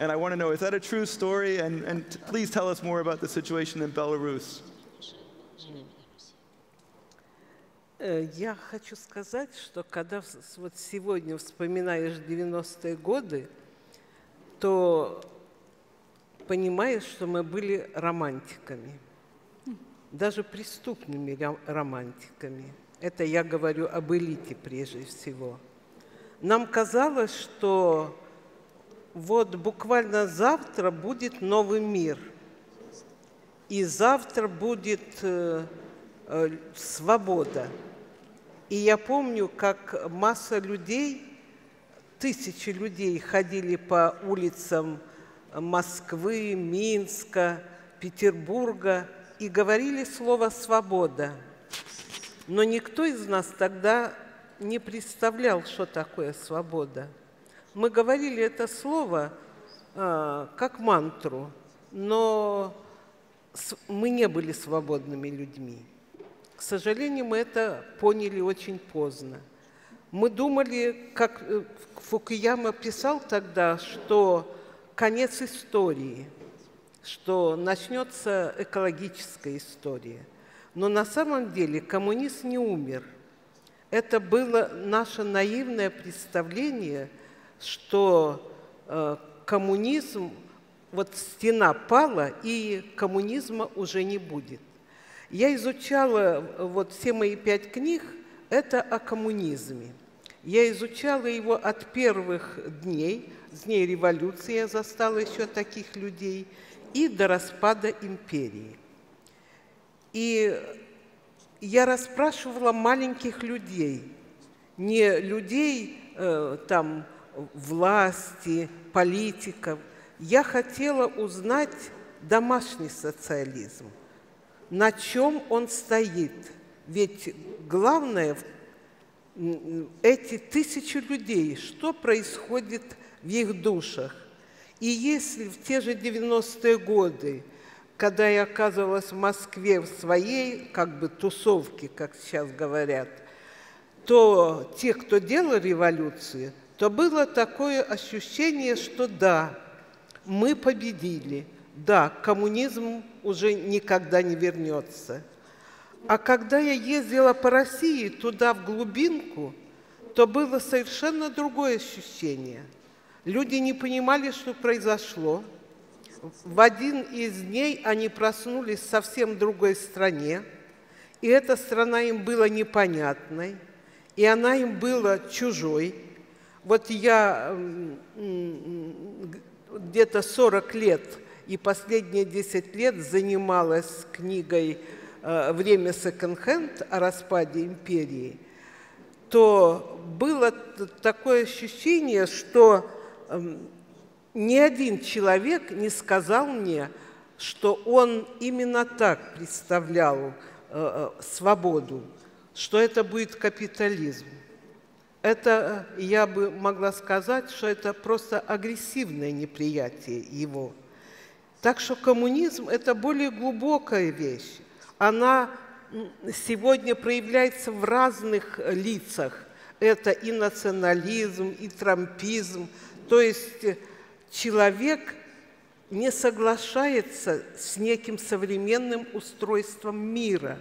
And I want to know, is that a true story? And, and please tell us more about the situation in Belarus. Я хочу сказать, что когда вот сегодня вспоминаешь девяностые годы, то понимаешь, что мы были романтиками, даже преступными романтиками. Это я говорю об элите прежде всего. Нам казалось, что вот буквально завтра будет новый мир, и завтра будет э, э, свобода. И я помню, как масса людей, тысячи людей ходили по улицам Москвы, Минска, Петербурга и говорили слово «свобода». Но никто из нас тогда не представлял, что такое свобода. Мы говорили это слово э, как мантру, но мы не были свободными людьми. К сожалению, мы это поняли очень поздно. Мы думали, как Фукуяма писал тогда, что конец истории, что начнется экологическая история. Но на самом деле коммунизм не умер. Это было наше наивное представление, что э, коммунизм, вот стена пала, и коммунизма уже не будет. Я изучала, вот все мои пять книг, это о коммунизме. Я изучала его от первых дней, с дней революции я застала еще таких людей, и до распада империи. И я расспрашивала маленьких людей, не людей э, там власти, политиков. Я хотела узнать домашний социализм, на чем он стоит. Ведь главное, эти тысячи людей, что происходит в их душах. И если в те же девяностые годы, когда я оказывалась в Москве в своей, как бы, тусовке, как сейчас говорят, то те, кто делал революции, то было такое ощущение, что да, мы победили, да, коммунизм уже никогда не вернется. А когда я ездила по России туда, в глубинку, то было совершенно другое ощущение. Люди не понимали, что произошло. В один из дней они проснулись в совсем другой стране, и эта страна им была непонятной, и она им была чужой. Вот я где-то сорок лет и последние десять лет занималась книгой «Время секонд-хенд» о распаде империи, то было такое ощущение, что ни один человек не сказал мне, что он именно так представлял э, свободу, что это будет капитализм. Это, я бы могла сказать, что это просто агрессивное неприятие его. Так что коммунизм – это более глубокая вещь. Она сегодня проявляется в разных лицах. Это и национализм, и трампизм, то есть… Человек не соглашается с неким современным устройством мира.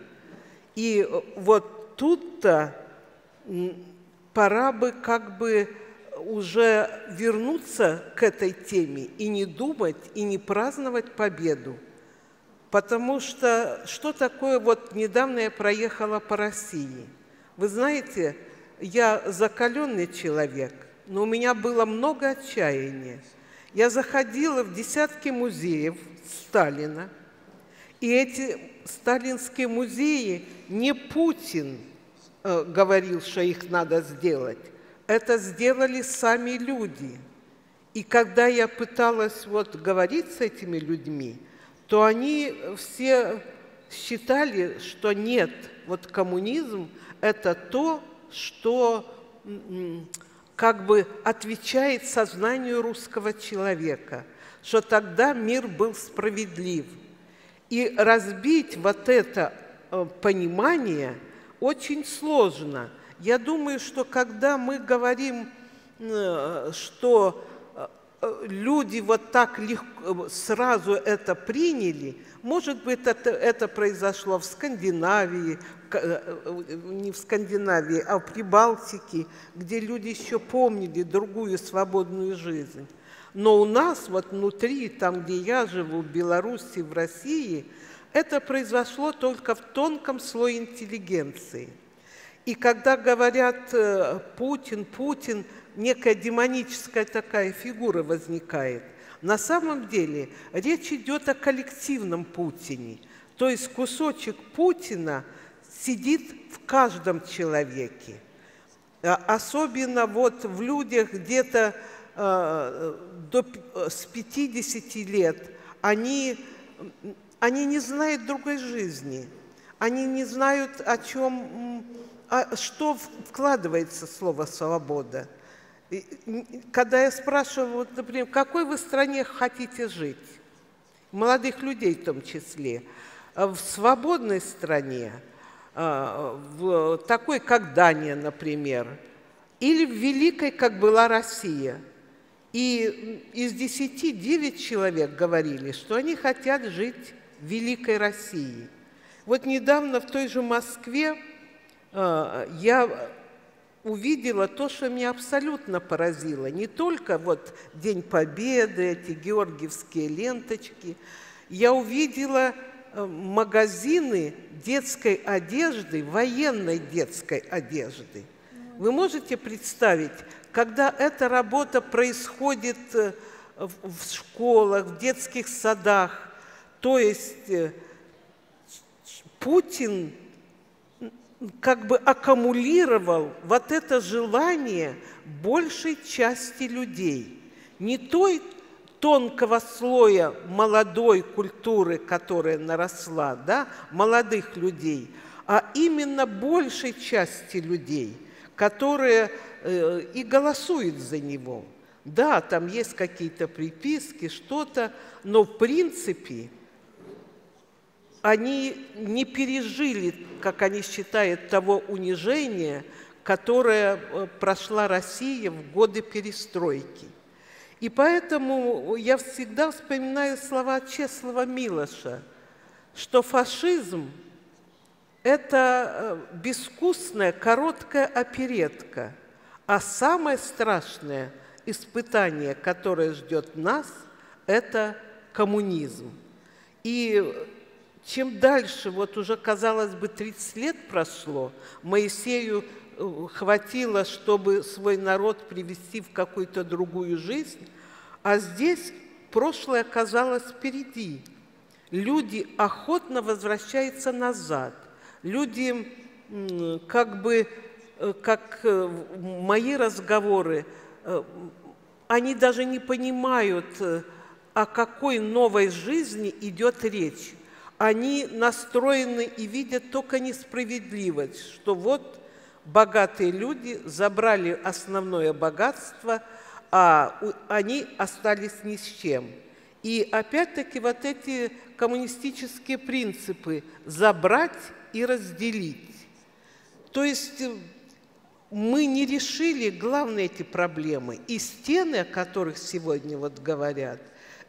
И вот тут-то пора бы как бы уже вернуться к этой теме и не думать, и не праздновать победу. Потому что что такое, вот недавно я проехала по России. Вы знаете, я закаленный человек, но у меня было много отчаяния. Я заходила в десятки музеев Сталина, и эти сталинские музеи не Путин э, говорил, что их надо сделать, это сделали сами люди. И когда я пыталась вот говорить с этими людьми, то они все считали, что нет, вот коммунизм – это то, что… как бы отвечает сознанию русского человека, что тогда мир был справедлив. И разбить вот это понимание очень сложно. Я думаю, что когда мы говорим, что люди вот так легко сразу это приняли, может быть, это, это произошло в Скандинавии, не в Скандинавии, а в Прибалтике, где люди еще помнили другую свободную жизнь. Но у нас вот внутри, там, где я живу, в Беларуси, в России, это произошло только в тонком слое интеллигенции. И когда говорят «Путин, Путин», некая демоническая такая фигура возникает. На самом деле речь идет о коллективном Путине. То есть кусочек Путина сидит в каждом человеке. Особенно вот в людях где-то э, до, с пятидесяти лет. Они, они не знают другой жизни. Они не знают, о чем, о, что вкладывается в слово «свобода». Когда я спрашиваю, вот, например, в какой вы стране хотите жить, молодых людей в том числе, в свободной стране, в такой, как Дания, например, или в великой, как была Россия. И из десяти девять человек говорили, что они хотят жить в великой России. Вот недавно в той же Москве я увидела то, что меня абсолютно поразило. Не только вот День Победы, эти георгиевские ленточки. Я увидела магазины детской одежды, военной детской одежды. Вы можете представить, когда эта работа происходит в школах, в детских садах, то есть Путин как бы аккумулировал вот это желание большей части людей. Не той тонкого слоя молодой культуры, которая наросла, да, молодых людей, а именно большей части людей, которые э, и голосуют за него. Да, там есть какие-то приписки, что-то, но в принципе они не пережили, как они считают, того унижения, которое прошла Россия в годы перестройки. И поэтому я всегда вспоминаю слова Чеслова Милоша, что фашизм – это безвкусная, короткая оперетка, а самое страшное – испытание, которое ждет нас, это коммунизм. И чем дальше, вот уже, казалось бы, тридцать лет прошло, Моисею хватило, чтобы свой народ привести в какую-то другую жизнь, а здесь прошлое оказалось впереди. Люди охотно возвращаются назад. Люди, как бы, как мои разговоры, они даже не понимают, о какой новой жизни идет речь. Они настроены и видят только несправедливость, что вот богатые люди забрали основное богатство, а они остались ни с чем. И опять-таки вот эти коммунистические принципы «забрать и разделить». То есть мы не решили главные эти проблемы. И стены, о которых сегодня вот говорят,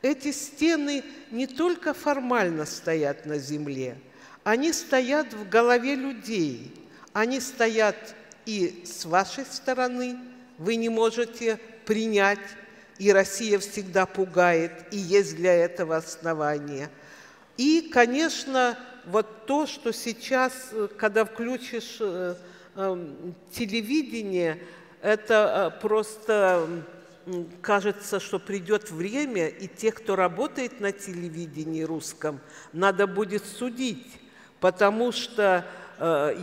эти стены не только формально стоят на земле, они стоят в голове людей. Они стоят и с вашей стороны, вы не можете принять, и Россия всегда пугает, и есть для этого основания. И, конечно, вот то, что сейчас, когда включишь телевидение, это просто кажется, что придет время, и тех, кто работает на телевидении русском, надо будет судить, потому что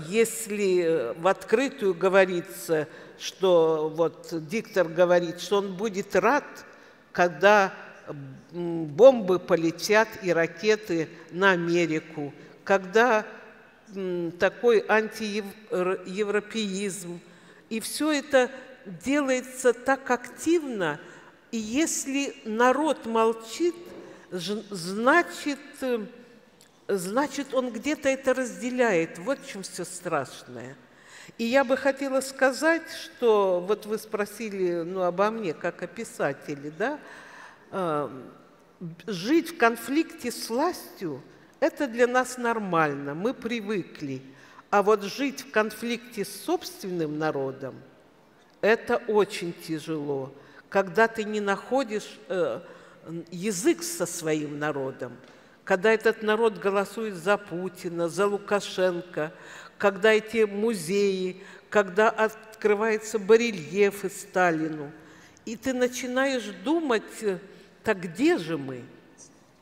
если в открытую говорится, что вот диктор говорит, что он будет рад, когда бомбы полетят и ракеты на Америку, когда такой антиевропеизм. И все это делается так активно. И если народ молчит, значит, значит он где-то это разделяет. Вот в чем все страшное. И я бы хотела сказать, что вот вы спросили, ну, обо мне, как о писателе, да? Жить в конфликте с властью — это для нас нормально, мы привыкли. А вот жить в конфликте с собственным народом – это очень тяжело, когда ты не находишь э, язык со своим народом, когда этот народ голосует за Путина, за Лукашенко, когда эти музеи, когда открываются барельефы Сталину. И ты начинаешь думать, так где же мы?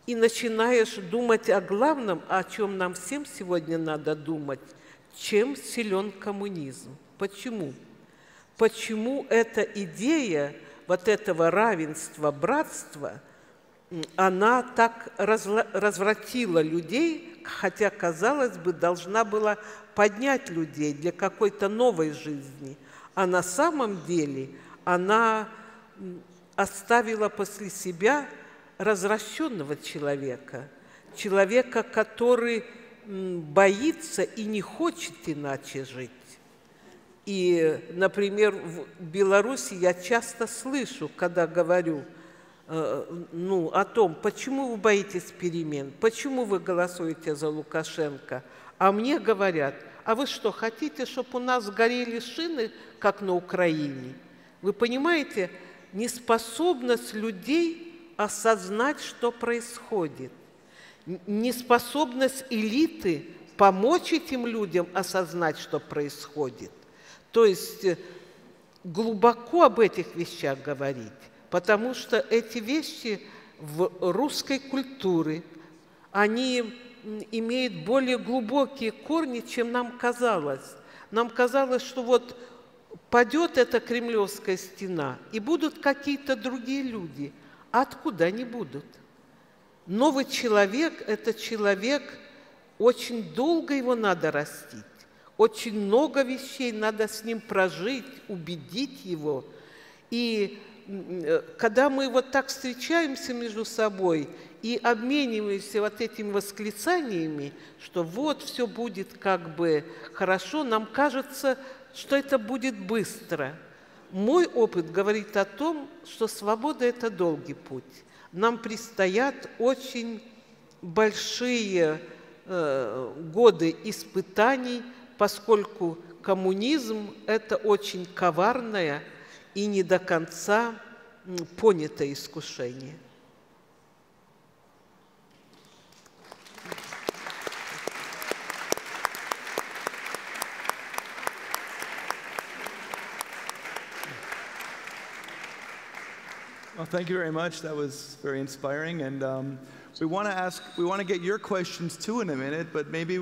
И начинаешь думать о главном, о чем нам всем сегодня надо думать, чем силен коммунизм. Почему? Почему эта идея вот этого равенства, братства, она так развратила людей, хотя, казалось бы, должна была поднять людей для какой-то новой жизни. А на самом деле она оставила после себя развращенного человека, человека, который боится и не хочет иначе жить. И, например, в Беларуси я часто слышу, когда говорю э, ну, о том, почему вы боитесь перемен, почему вы голосуете за Лукашенко, а мне говорят, а вы что, хотите, чтобы у нас горели шины, как на Украине? Вы понимаете, неспособность людей осознать, что происходит. Неспособность элиты помочь этим людям осознать, что происходит. То есть глубоко об этих вещах говорить, потому что эти вещи в русской культуре, они имеет более глубокие корни, чем нам казалось. Нам казалось, что вот падет эта кремлевская стена, и будут какие-то другие люди. А откуда они будут? Новый человек – это человек, очень долго его надо растить. Очень много вещей надо с ним прожить, убедить его. И когда мы вот так встречаемся между собой и обмениваемся вот этими восклицаниями, что вот все будет как бы хорошо, нам кажется, что это будет быстро. Мой опыт говорит о том, что свобода – это долгий путь. Нам предстоят очень большие э, годы испытаний, поскольку коммунизм – это очень коварное и не до конца понятое искушение. Well, thank you very much. That was very inspiring. And um, we want to ask, we want to get your questions too in a minute, but maybe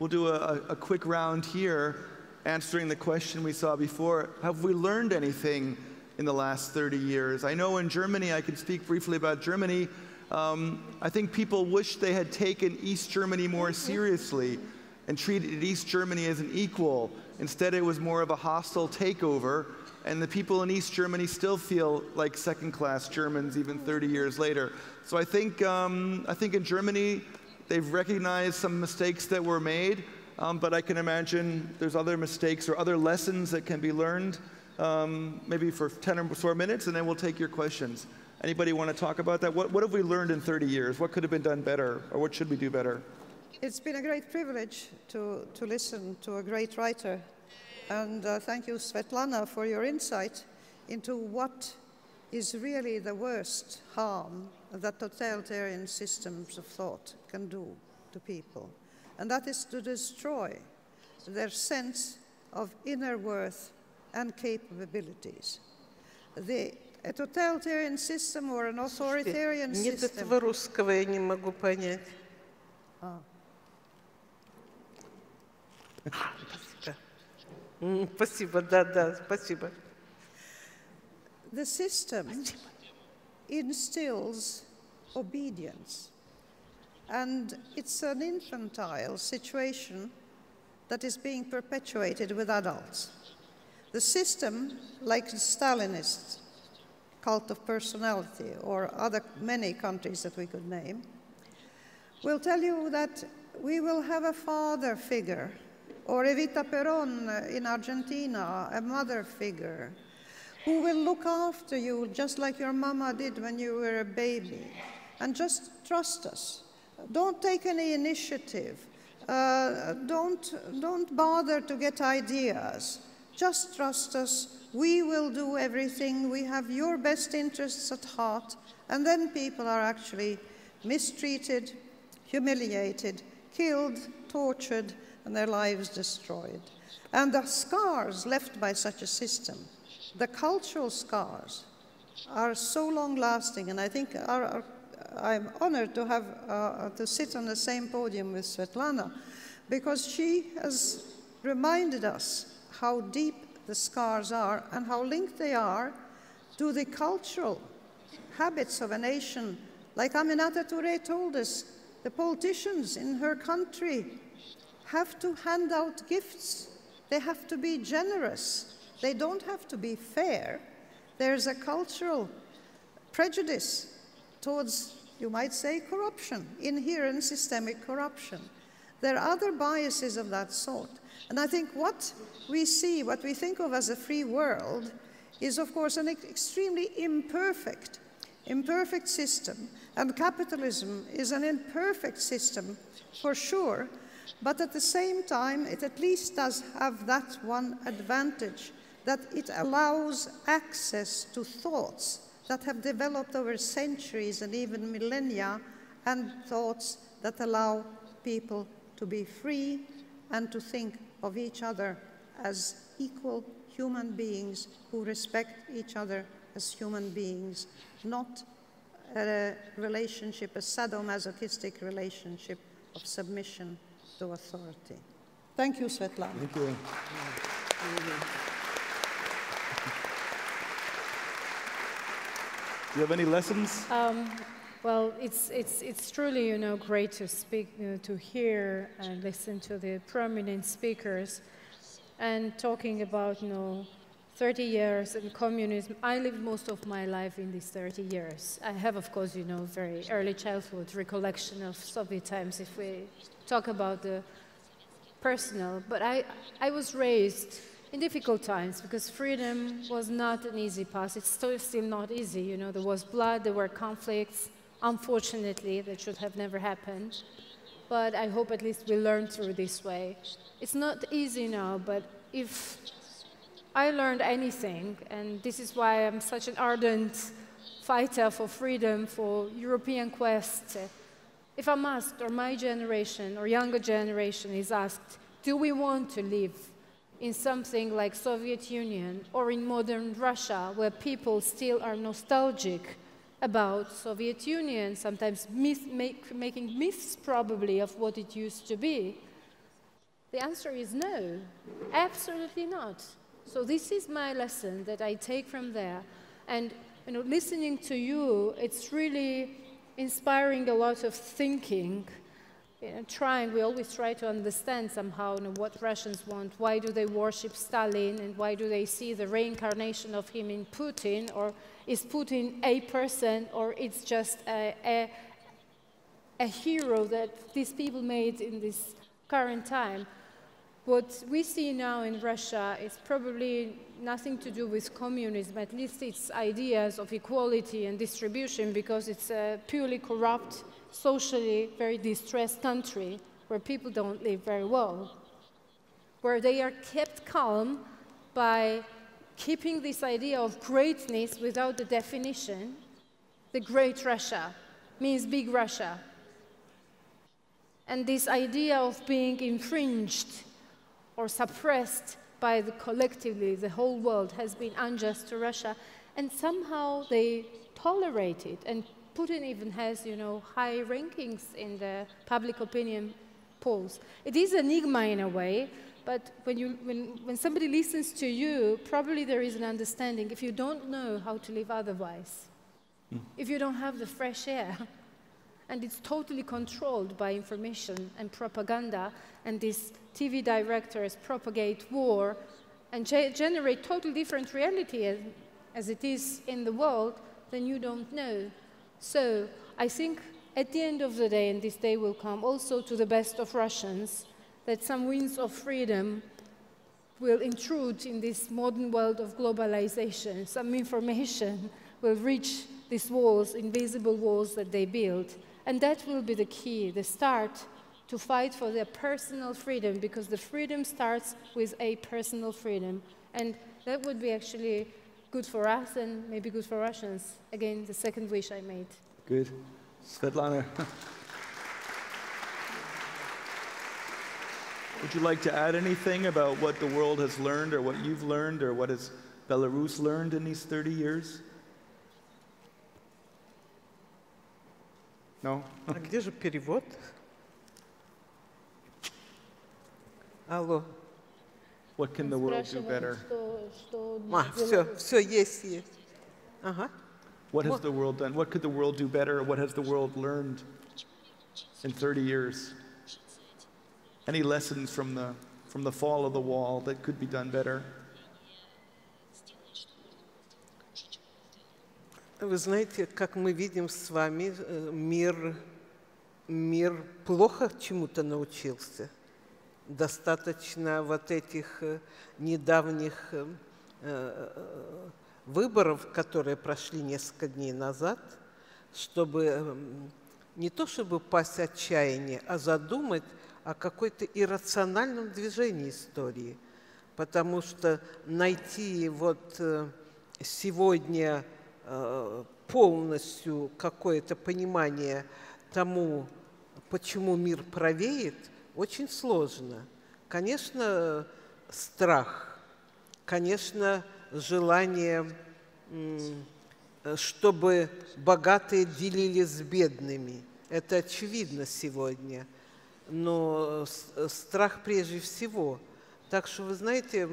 we'll do a, a quick round here answering the question we saw before. Have we learned anything in the last thirty years? I know in Germany, I can speak briefly about Germany. Um, I think people wish they had taken East Germany more seriously and treated East Germany as an equal. Instead, it was more of a hostile takeover. And the people in East Germany still feel like second-class Germans even thirty years later. So I think, um, I think in Germany, they've recognized some mistakes that were made, um, but I can imagine there's other mistakes or other lessons that can be learned, um, maybe for ten or so minutes, and then we'll take your questions. Anybody want to talk about that? What, what have we learned in thirty years? What could have been done better, or what should we do better? It's been a great privilege to, to listen to a great writer. And uh, thank you, Svetlana, for your insight into what is really the worst harm that totalitarian systems of thought can do to people. And that is to destroy their sense of inner worth and capabilities. The, a totalitarian system or an authoritarian Нет system... Нет этого русского я не могу понять. Ah. Спасибо, да, да, спасибо. The system instills obedience, and it's an infantile situation that is being perpetuated with adults. The system, like the Stalinist cult of personality or other many countries that we could name, will tell you that we will have a father figure, or Evita Perón in Argentina, a mother figure, who will look after you just like your mama did when you were a baby. And just trust us. Don't take any initiative. Uh, don't, don't bother to get ideas. Just trust us. We will do everything. We have your best interests at heart. And then people are actually mistreated, humiliated, killed, tortured, and their lives destroyed. And the scars left by such a system, the cultural scars, are so long-lasting. And I think are, are, I'm honored to, have, uh, to sit on the same podium with Svetlana, because she has reminded us how deep the scars are and how linked they are to the cultural habits of a nation. Like Aminata Touré told us, the politicians in her country have to hand out gifts. They have to be generous. They don't have to be fair. There's a cultural prejudice towards, you might say, corruption, inherent systemic corruption. There are other biases of that sort. And I think what we see, what we think of as a free world, is of course an extremely imperfect, imperfect system. And capitalism is an imperfect system, for sure. But at the same time, it at least does have that one advantage, that it allows access to thoughts that have developed over centuries and even millennia, and thoughts that allow people to be free and to think of each other as equal human beings who respect each other as human beings, not a relationship, a sadomasochistic relationship of submission to authority. Thank you, Svetlana. Thank you. Do you have any lessons? Um, Well, it's, it's, it's truly, you know, great to speak, you know, to hear and listen to the prominent speakers and talking about, you know, thirty years in communism. I lived most of my life in these thirty years. I have, of course, you know, very early childhood recollection of Soviet times if we talk about the personal. But I, I was raised in difficult times because freedom was not an easy path. It's still, still not easy, you know. There was blood, there were conflicts. Unfortunately, that should have never happened, but I hope at least we learn through this way. It's not easy now, but if I learned anything, and this is why I'm such an ardent fighter for freedom, for European quest, if I'm asked, or my generation, or younger generation is asked, do we want to live in something like Soviet Union or in modern Russia, where people still are nostalgic about Soviet Union, sometimes myth, make, making myths probably of what it used to be? The answer is no, absolutely not. So this is my lesson that I take from there. And you know, listening to you, it's really inspiring a lot of thinking, you know, trying, we always try to understand somehow, you know, what Russians want, why do they worship Stalin, and why do they see the reincarnation of him in Putin, or is Putin a person, or it's just a, a, a hero that these people made in this current time? What we see now in Russia is probably nothing to do with communism, at least its ideas of equality and distribution, because it's a purely corrupt, socially very distressed country where people don't live very well, where they are kept calm by keeping this idea of greatness without the definition. The great Russia means big Russia. And this idea of being infringed or suppressed by the collectively, the whole world, has been unjust to Russia. And somehow they tolerate it. And Putin even has, you know, high rankings in the public opinion polls. It is an enigma in a way. But when, you, when, when somebody listens to you, probably there is an understanding if you don't know how to live otherwise, mm. if you don't have the fresh air, and it's totally controlled by information and propaganda, and these T V directors propagate war and ge generate totally different reality as, as it is in the world, then you don't know. So I think at the end of the day, and this day will come also to the best of Russians, that some winds of freedom will intrude in this modern world of globalization. Some information will reach these walls, invisible walls that they build. And that will be the key, the start to fight for their personal freedom, because the freedom starts with a personal freedom. And that would be actually good for us and maybe good for Russians. Again, the second wish I made. Good. Svetlana. Would you like to add anything about what the world has learned, or what you've learned, or what has Belarus learned in these thirty years? No? А где же перевод? Алло. What can the world do better? А, все, все есть, есть. Ага. What has the world done? What could the world do better? What has the world learned in thirty years? Any lessons from the, from the fall of the wall that could be done better? Вы знаете, как мы видим с вами, мир, мир плохо чему-то научился. Достаточно вот этих недавних выборов, которые прошли несколько дней назад, чтобы не то чтобы пасть отчаяние, а задумать о какой-то иррациональном движении истории, потому что найти вот сегодня полностью какое-то понимание тому, почему мир правеет, очень сложно. Конечно, страх, конечно, желание, чтобы богатые делились с бедными. Это очевидно сегодня. но страх прежде всего. Так что, вы знаете,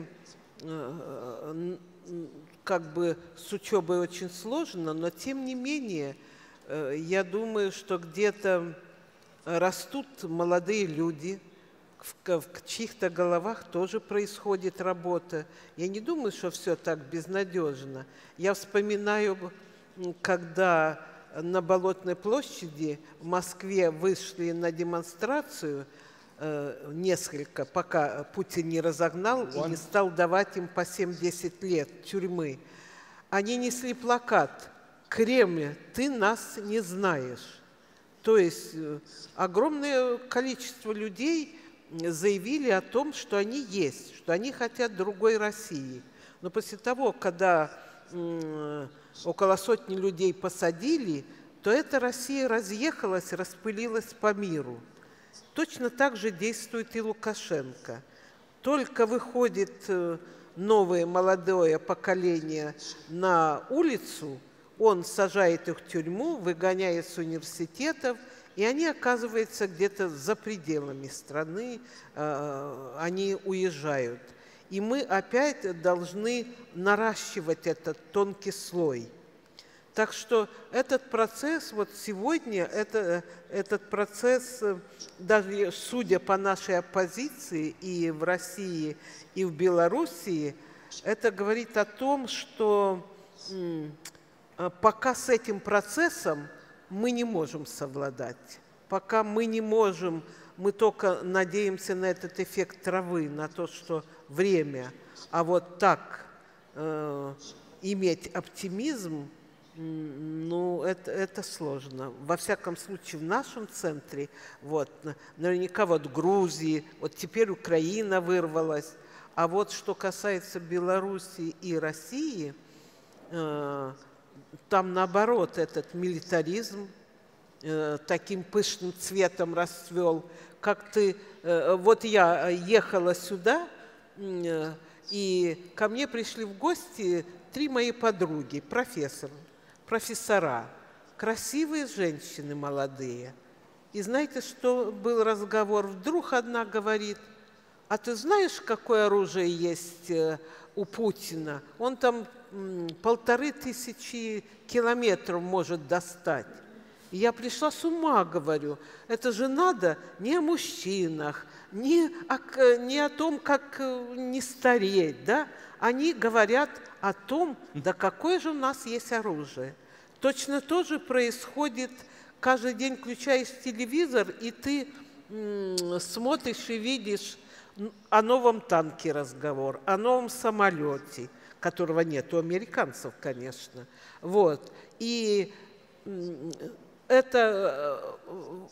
как бы с учебой очень сложно, но тем не менее, я думаю, что где-то растут молодые люди, в, в чьих-то головах тоже происходит работа. Я не думаю, что все так безнадежно. Я вспоминаю, когда на Болотной площади в Москве вышли на демонстрацию э, несколько, пока Путин не разогнал и не стал давать им по семь-десять лет тюрьмы. Они несли плакат: «Кремль, ты нас не знаешь». То есть огромное количество людей заявили о том, что они есть, что они хотят другой России. Но после того, когда около сотни людей посадили, то эта Россия разъехалась, распылилась по миру. Точно так же действует и Лукашенко. Только выходит новое молодое поколение на улицу, он сажает их в тюрьму, выгоняет с университетов, и они оказываются где-то за пределами страны, они уезжают. И мы опять должны наращивать этот тонкий слой. Так что этот процесс, вот сегодня, это, этот процесс, даже судя по нашей оппозиции и в России, и в Белоруссии, это говорит о том, что пока с этим процессом мы не можем совладать, пока мы не можем, мы только надеемся на этот эффект травы, на то, что время, а вот так э, иметь оптимизм, ну, это, это сложно. Во всяком случае, в нашем центре, вот, наверняка вот Грузии, вот теперь Украина вырвалась, а вот что касается Белоруссии и России, э, там, наоборот, этот милитаризм э, таким пышным цветом расцвел. Как ты, э, вот я ехала сюда, э, и ко мне пришли в гости три мои подруги, профессор, профессора, красивые женщины молодые. И знаете, что был разговор? Вдруг одна говорит: а ты знаешь, какое оружие есть у Путина? Он там полторы тысячи километров может достать. И я пришла с ума, говорю, это же надо не о мужчинах, не о, не о том, как не стареть. Да? Они говорят о том, да какое же у нас есть оружие. Точно то же происходит каждый день, включаешь телевизор, и ты м- смотришь и видишь о новом танке разговор, о новом самолете, которого нет у американцев, конечно. Вот. И это,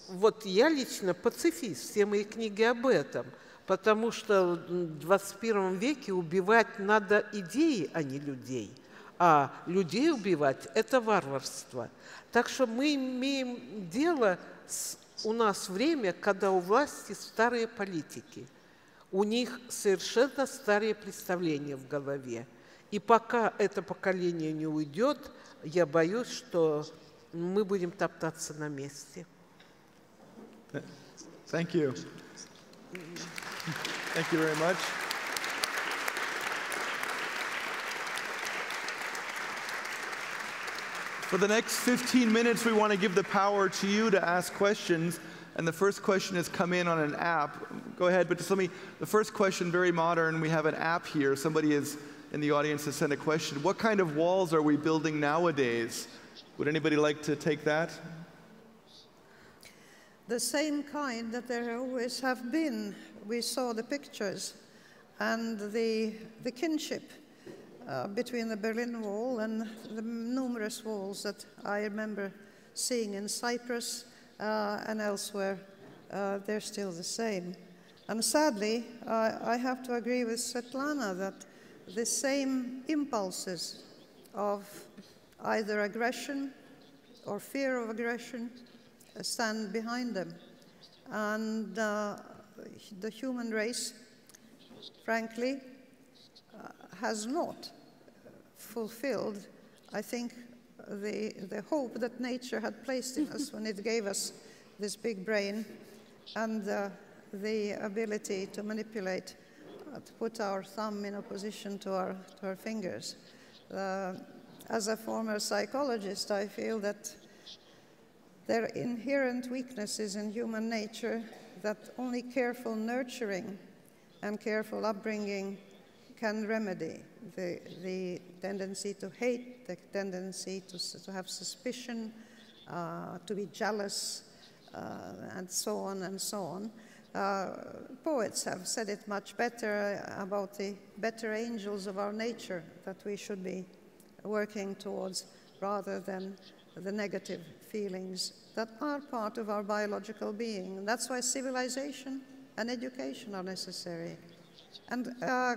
вот я лично пацифист, все мои книги об этом, потому что в двадцать первом веке убивать надо идеи, а не людей. А людей убивать – это варварство. Так что мы имеем дело, с, у нас время, когда у власти старые политики. У них совершенно старые представления в голове. И пока это поколение не уйдет, я боюсь, что мы будем топтаться на месте. Thank you. Thank you very much. For the next fifteen minutes, we want to give the power to you to ask questions. And the first question has come in on an app. Go ahead, but just let me, the first question, very modern, we have an app here. Somebody is in the audience has sent a question. What kind of walls are we building nowadays? Would anybody like to take that? The same kind that there always have been. We saw the pictures and the, the kinship uh, between the Berlin Wall and the numerous walls that I remember seeing in Cyprus. Uh, and elsewhere, uh, they're still the same. And sadly, uh, I have to agree with Svetlana that the same impulses of either aggression or fear of aggression uh, stand behind them. And uh, the human race, frankly, uh, has not fulfilled, I think, The, the hope that nature had placed in us when it gave us this big brain and uh, the ability to manipulate, uh, to put our thumb in opposition to our, to our fingers. Uh, as a former psychologist, I feel that there are inherent weaknesses in human nature that only careful nurturing and careful upbringing can remedy. The, the tendency to hate, the tendency to, to have suspicion, uh, to be jealous, uh, and so on and so on. Uh, poets have said it much better about the better angels of our nature that we should be working towards rather than the negative feelings that are part of our biological being. And that's why civilization and education are necessary. And uh,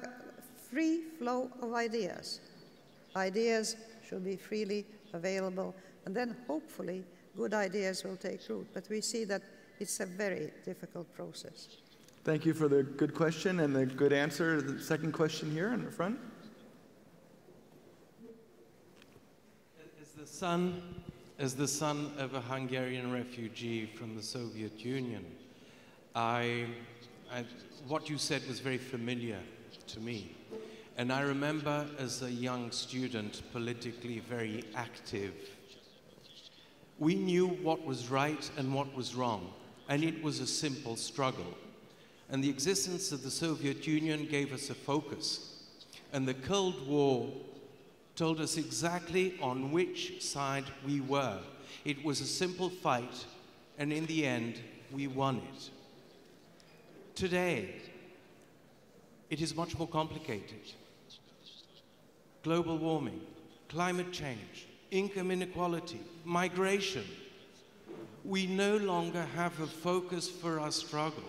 free flow of ideas. Ideas should be freely available, and then hopefully good ideas will take root. But we see that it's a very difficult process. Thank you for the good question and the good answer. The second question here in the front. Is the son, as the son of a Hungarian refugee from the Soviet Union, I, I, what you said was very familiar to me. And I remember as a young student, politically very active, we knew what was right and what was wrong, and it was a simple struggle. And the existence of the Soviet Union gave us a focus. And the Cold War told us exactly on which side we were. It was a simple fight, and in the end, we won it. Today, it is much more complicated. Global warming, climate change, income inequality, migration. We no longer have a focus for our struggle.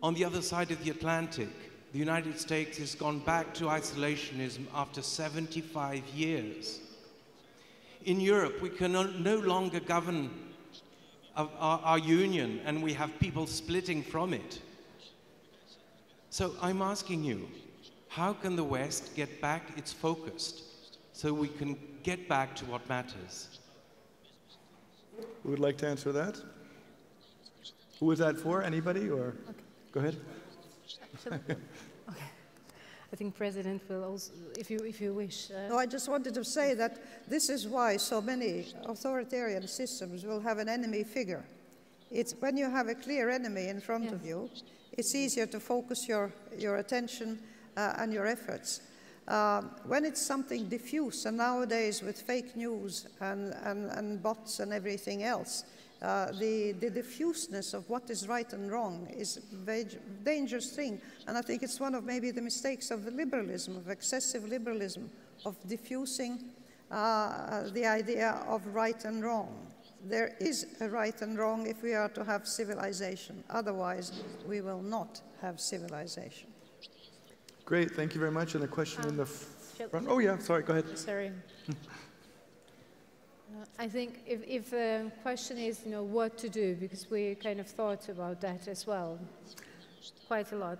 On the other side of the Atlantic, the United States has gone back to isolationism after seventy-five years. In Europe, we can no longer govern our, our, our union, and we have people splitting from it. So I'm asking you, how can the West get back its focus so we can get back to what matters? Who would like to answer that? Who was that for? Anybody? Or okay. Go ahead. Shall I? Okay. I think President will also, if you, if you wish. Uh, no, I just wanted to say that this is why so many authoritarian systems will have an enemy figure. It's when you have a clear enemy in front yes. of you, it's easier to focus your, your attention uh, and your efforts. Um, when it's something diffuse, and nowadays with fake news and, and, and bots and everything else, uh, the, the diffuseness of what is right and wrong is a very dangerous thing. And I think it's one of maybe the mistakes of the liberalism, of excessive liberalism, of diffusing uh, the idea of right and wrong. There is a right and wrong if we are to have civilization. Otherwise, we will not have civilization. Great, thank you very much. And a question um, in the front. Oh yeah, sorry, go ahead. Sorry. uh, I think if, if the question is, you know, what to do, because we kind of thought about that as well, quite a lot,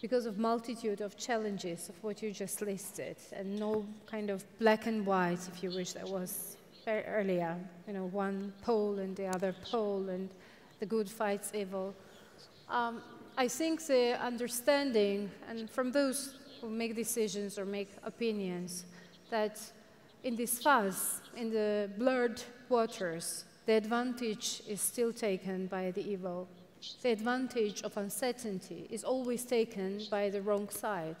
because of multitude of challenges of what you just listed, and no kind of black and white, if you wish, that was earlier, you know, one pole and the other pole, and the good fights evil. Um, I think the understanding, and from those who make decisions or make opinions, that in this fuzz, in the blurred waters, the advantage is still taken by the evil. The advantage of uncertainty is always taken by the wrong side,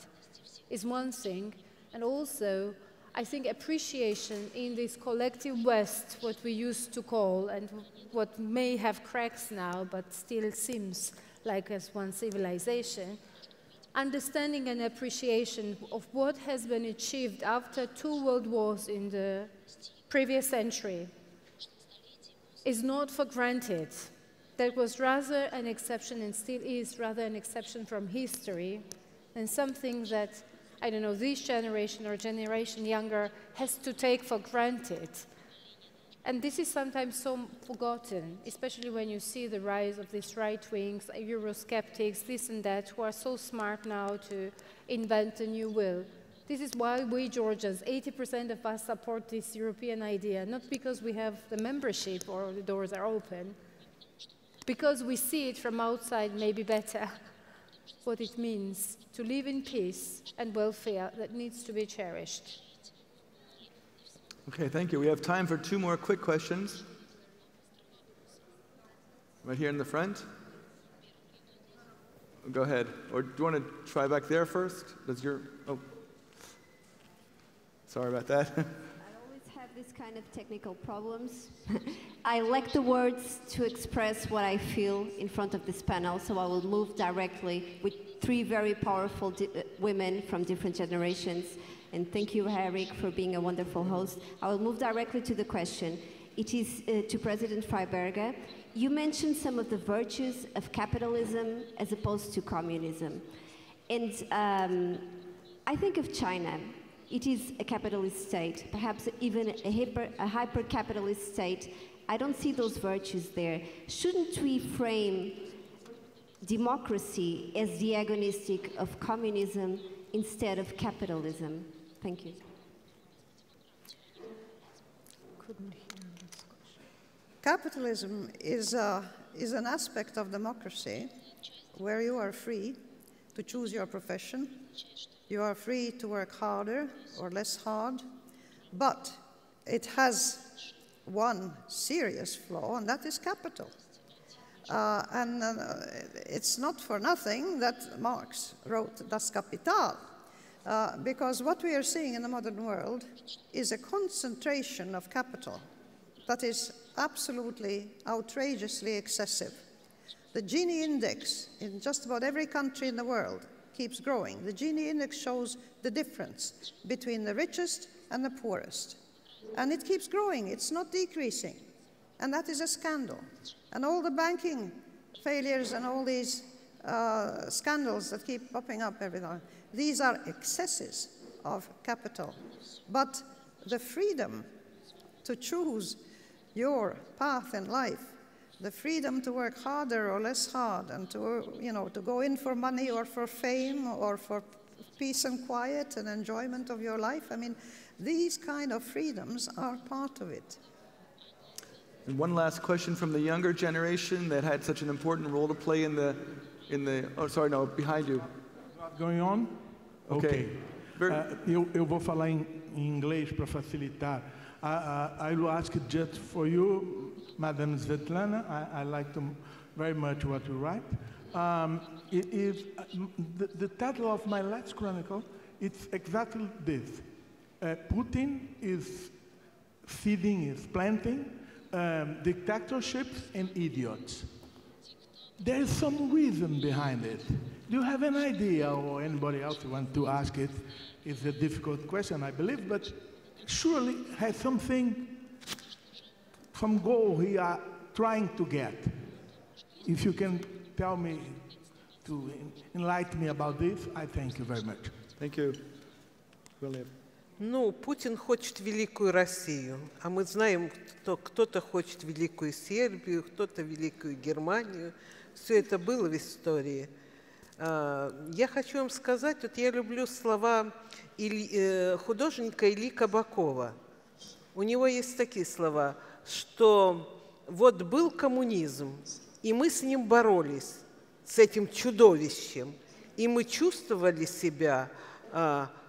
is one thing, and also I think appreciation in this collective West, what we used to call, and what may have cracks now, but still seems like as one civilization, understanding and appreciation of what has been achieved after two world wars in the previous century is not for granted. That was rather an exception, and still is rather an exception from history, and something that I don't know, this generation or generation younger has to take for granted. And this is sometimes so forgotten, especially when you see the rise of these right-wings, Eurosceptics, this and that, who are so smart now to invent a new will. This is why we Georgians, eighty percent of us support this European idea, not because we have the membership or the doors are open, because we see it from outside maybe better, what it means to live in peace and welfare that needs to be cherished. Okay, thank you. We have time for two more quick questions. Right here in the front. Go ahead. Or do you want to try back there first? Does your... Oh. Sorry about that. I always have this kind of technical problems. I lack the words to express what I feel in front of this panel, so I will move directly with three very powerful di women from different generations. And thank you, Eric, for being a wonderful host. I will move directly to the question. It is uh, to President Freiberga. You mentioned some of the virtues of capitalism as opposed to communism. And um, I think of China. It is a capitalist state, perhaps even a hyper, a hyper-capitalist state. I don't see those virtues there. Shouldn't we frame democracy as the antagonistic of communism instead of capitalism? Thank you. Couldn't Capitalism is, uh, is an aspect of democracy where you are free to choose your profession. You are free to work harder or less hard, but it has one serious flaw, and that is capital. Uh, and uh, it's not for nothing that Marx wrote Das Kapital, uh, because what we are seeing in the modern world is a concentration of capital that is absolutely outrageously excessive. The Gini Index in just about every country in the world keeps growing. The Gini Index shows the difference between the richest and the poorest. And it keeps growing, it's not decreasing. And that is a scandal. And all the banking failures and all these uh, scandals that keep popping up every time, these are excesses of capital. But the freedom to choose your path in life, the freedom to work harder or less hard, and to, you know, to go in for money or for fame or for peace and quiet and enjoyment of your life. I mean, these kind of freedoms are part of it. And one last question from the younger generation that had such an important role to play in the, in the oh, sorry, no, behind you. Not going on? Okay. Okay. Uh, eu, eu vou falar em, em inglês para facilitar. Uh, I will ask just for you, Madam Svetlana. I, I like them very much what you write. Um, it is, uh, the, the title of my last chronicle, it's exactly this. Uh, Putin is feeding, is planting um, dictatorships and idiots. There is some reason behind it. Do you have an idea, or anybody else who wants to ask it? It's a difficult question, I believe, but surely has something, some goal we are trying to get. If you can tell me, to enlighten me about this, I thank you very much. Thank you. William. Ну, Путин хочет великую Россию, а мы знаем, кто кто-то хочет великую Сербию, кто-то великую Германию. Все это было в истории. Я хочу вам сказать, вот я люблю слова художника Ильи Кабакова. У него есть такие слова, что вот был коммунизм, и мы с ним боролись, с этим чудовищем, и мы чувствовали себя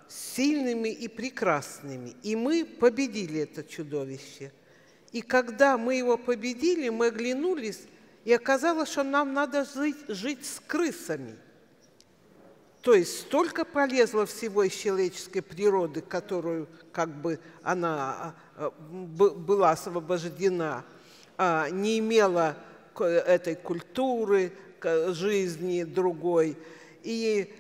сильными и прекрасными, и мы победили это чудовище. И когда мы его победили, мы оглянулись, и оказалось, что нам надо жить, жить с крысами. То есть столько полезло всего из человеческой природы, которую как бы она была освобождена, не имела этой культуры, жизни другой. И,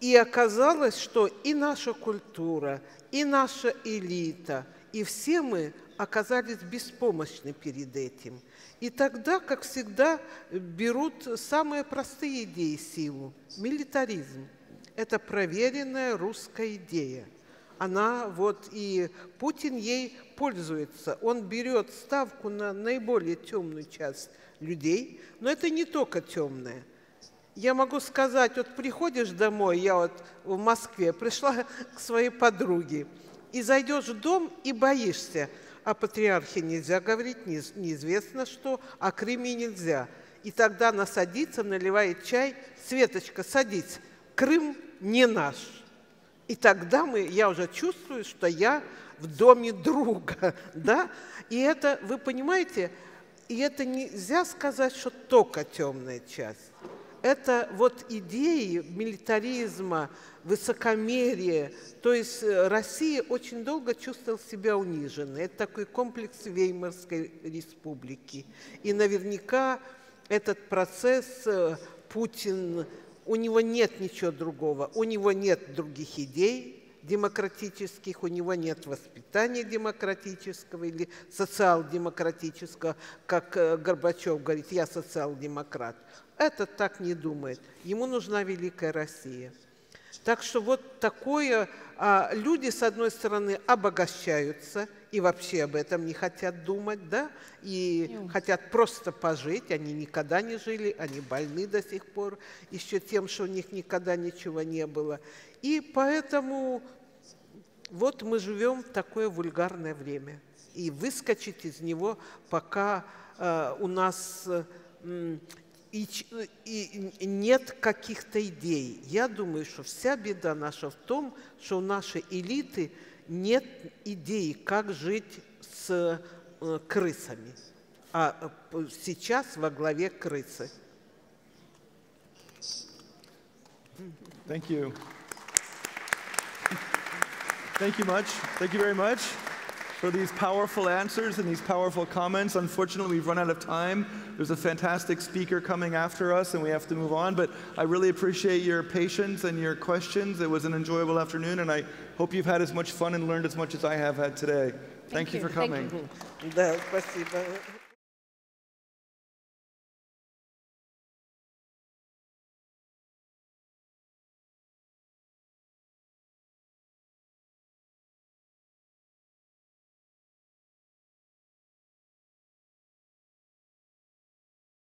и оказалось, что и наша культура, и наша элита, и все мы оказались беспомощны перед этим. И тогда, как всегда, берут самые простые идеи силу. Милитаризм – это проверенная русская идея. Она вот и Путин ей пользуется. Он берет ставку на наиболее темную часть людей, но это не только темная. Я могу сказать, вот приходишь домой, я вот в Москве пришла к своей подруге, и зайдешь в дом и боишься. О патриархе нельзя говорить, неизвестно что, о Криме нельзя. и тогда она садится, наливает чай. Светочка, садись, Крым не наш. И тогда мы, я уже чувствую, что я в доме друга. Да? И это, вы понимаете, и это нельзя сказать, что только темная часть. Это вот идеи милитаризма, высокомерия. То есть Россия очень долго чувствовала себя униженной. Это такой комплекс Веймарской республики. И наверняка этот процесс Путин, у него нет ничего другого. У него нет других идей демократических, у него нет воспитания демократического или социал-демократического, как Горбачев говорит, я социал-демократ. Этот так не думает. Ему нужна великая Россия. Так что вот такое. А люди, с одной стороны, обогащаются и вообще об этом не хотят думать, да? И хотят просто пожить. Они никогда не жили, они больны до сих пор еще тем, что у них никогда ничего не было. И поэтому вот мы живем в такое вульгарное время. И выскочить из него, пока э, у нас... Э, И, и нет каких-то идей. Я думаю, что вся беда наша в том, что у нашей элиты нет идей, как жить с э, крысами. А сейчас во главе крысы. Thank you. Thank you much. Thank you very much for these powerful answers and these powerful comments. Unfortunately, we've run out of time. There's a fantastic speaker coming after us, and we have to move on. But I really appreciate your patience and your questions. It was an enjoyable afternoon, and I hope you've had as much fun and learned as much as I have had today. Thank, Thank you. you for coming. Thank you.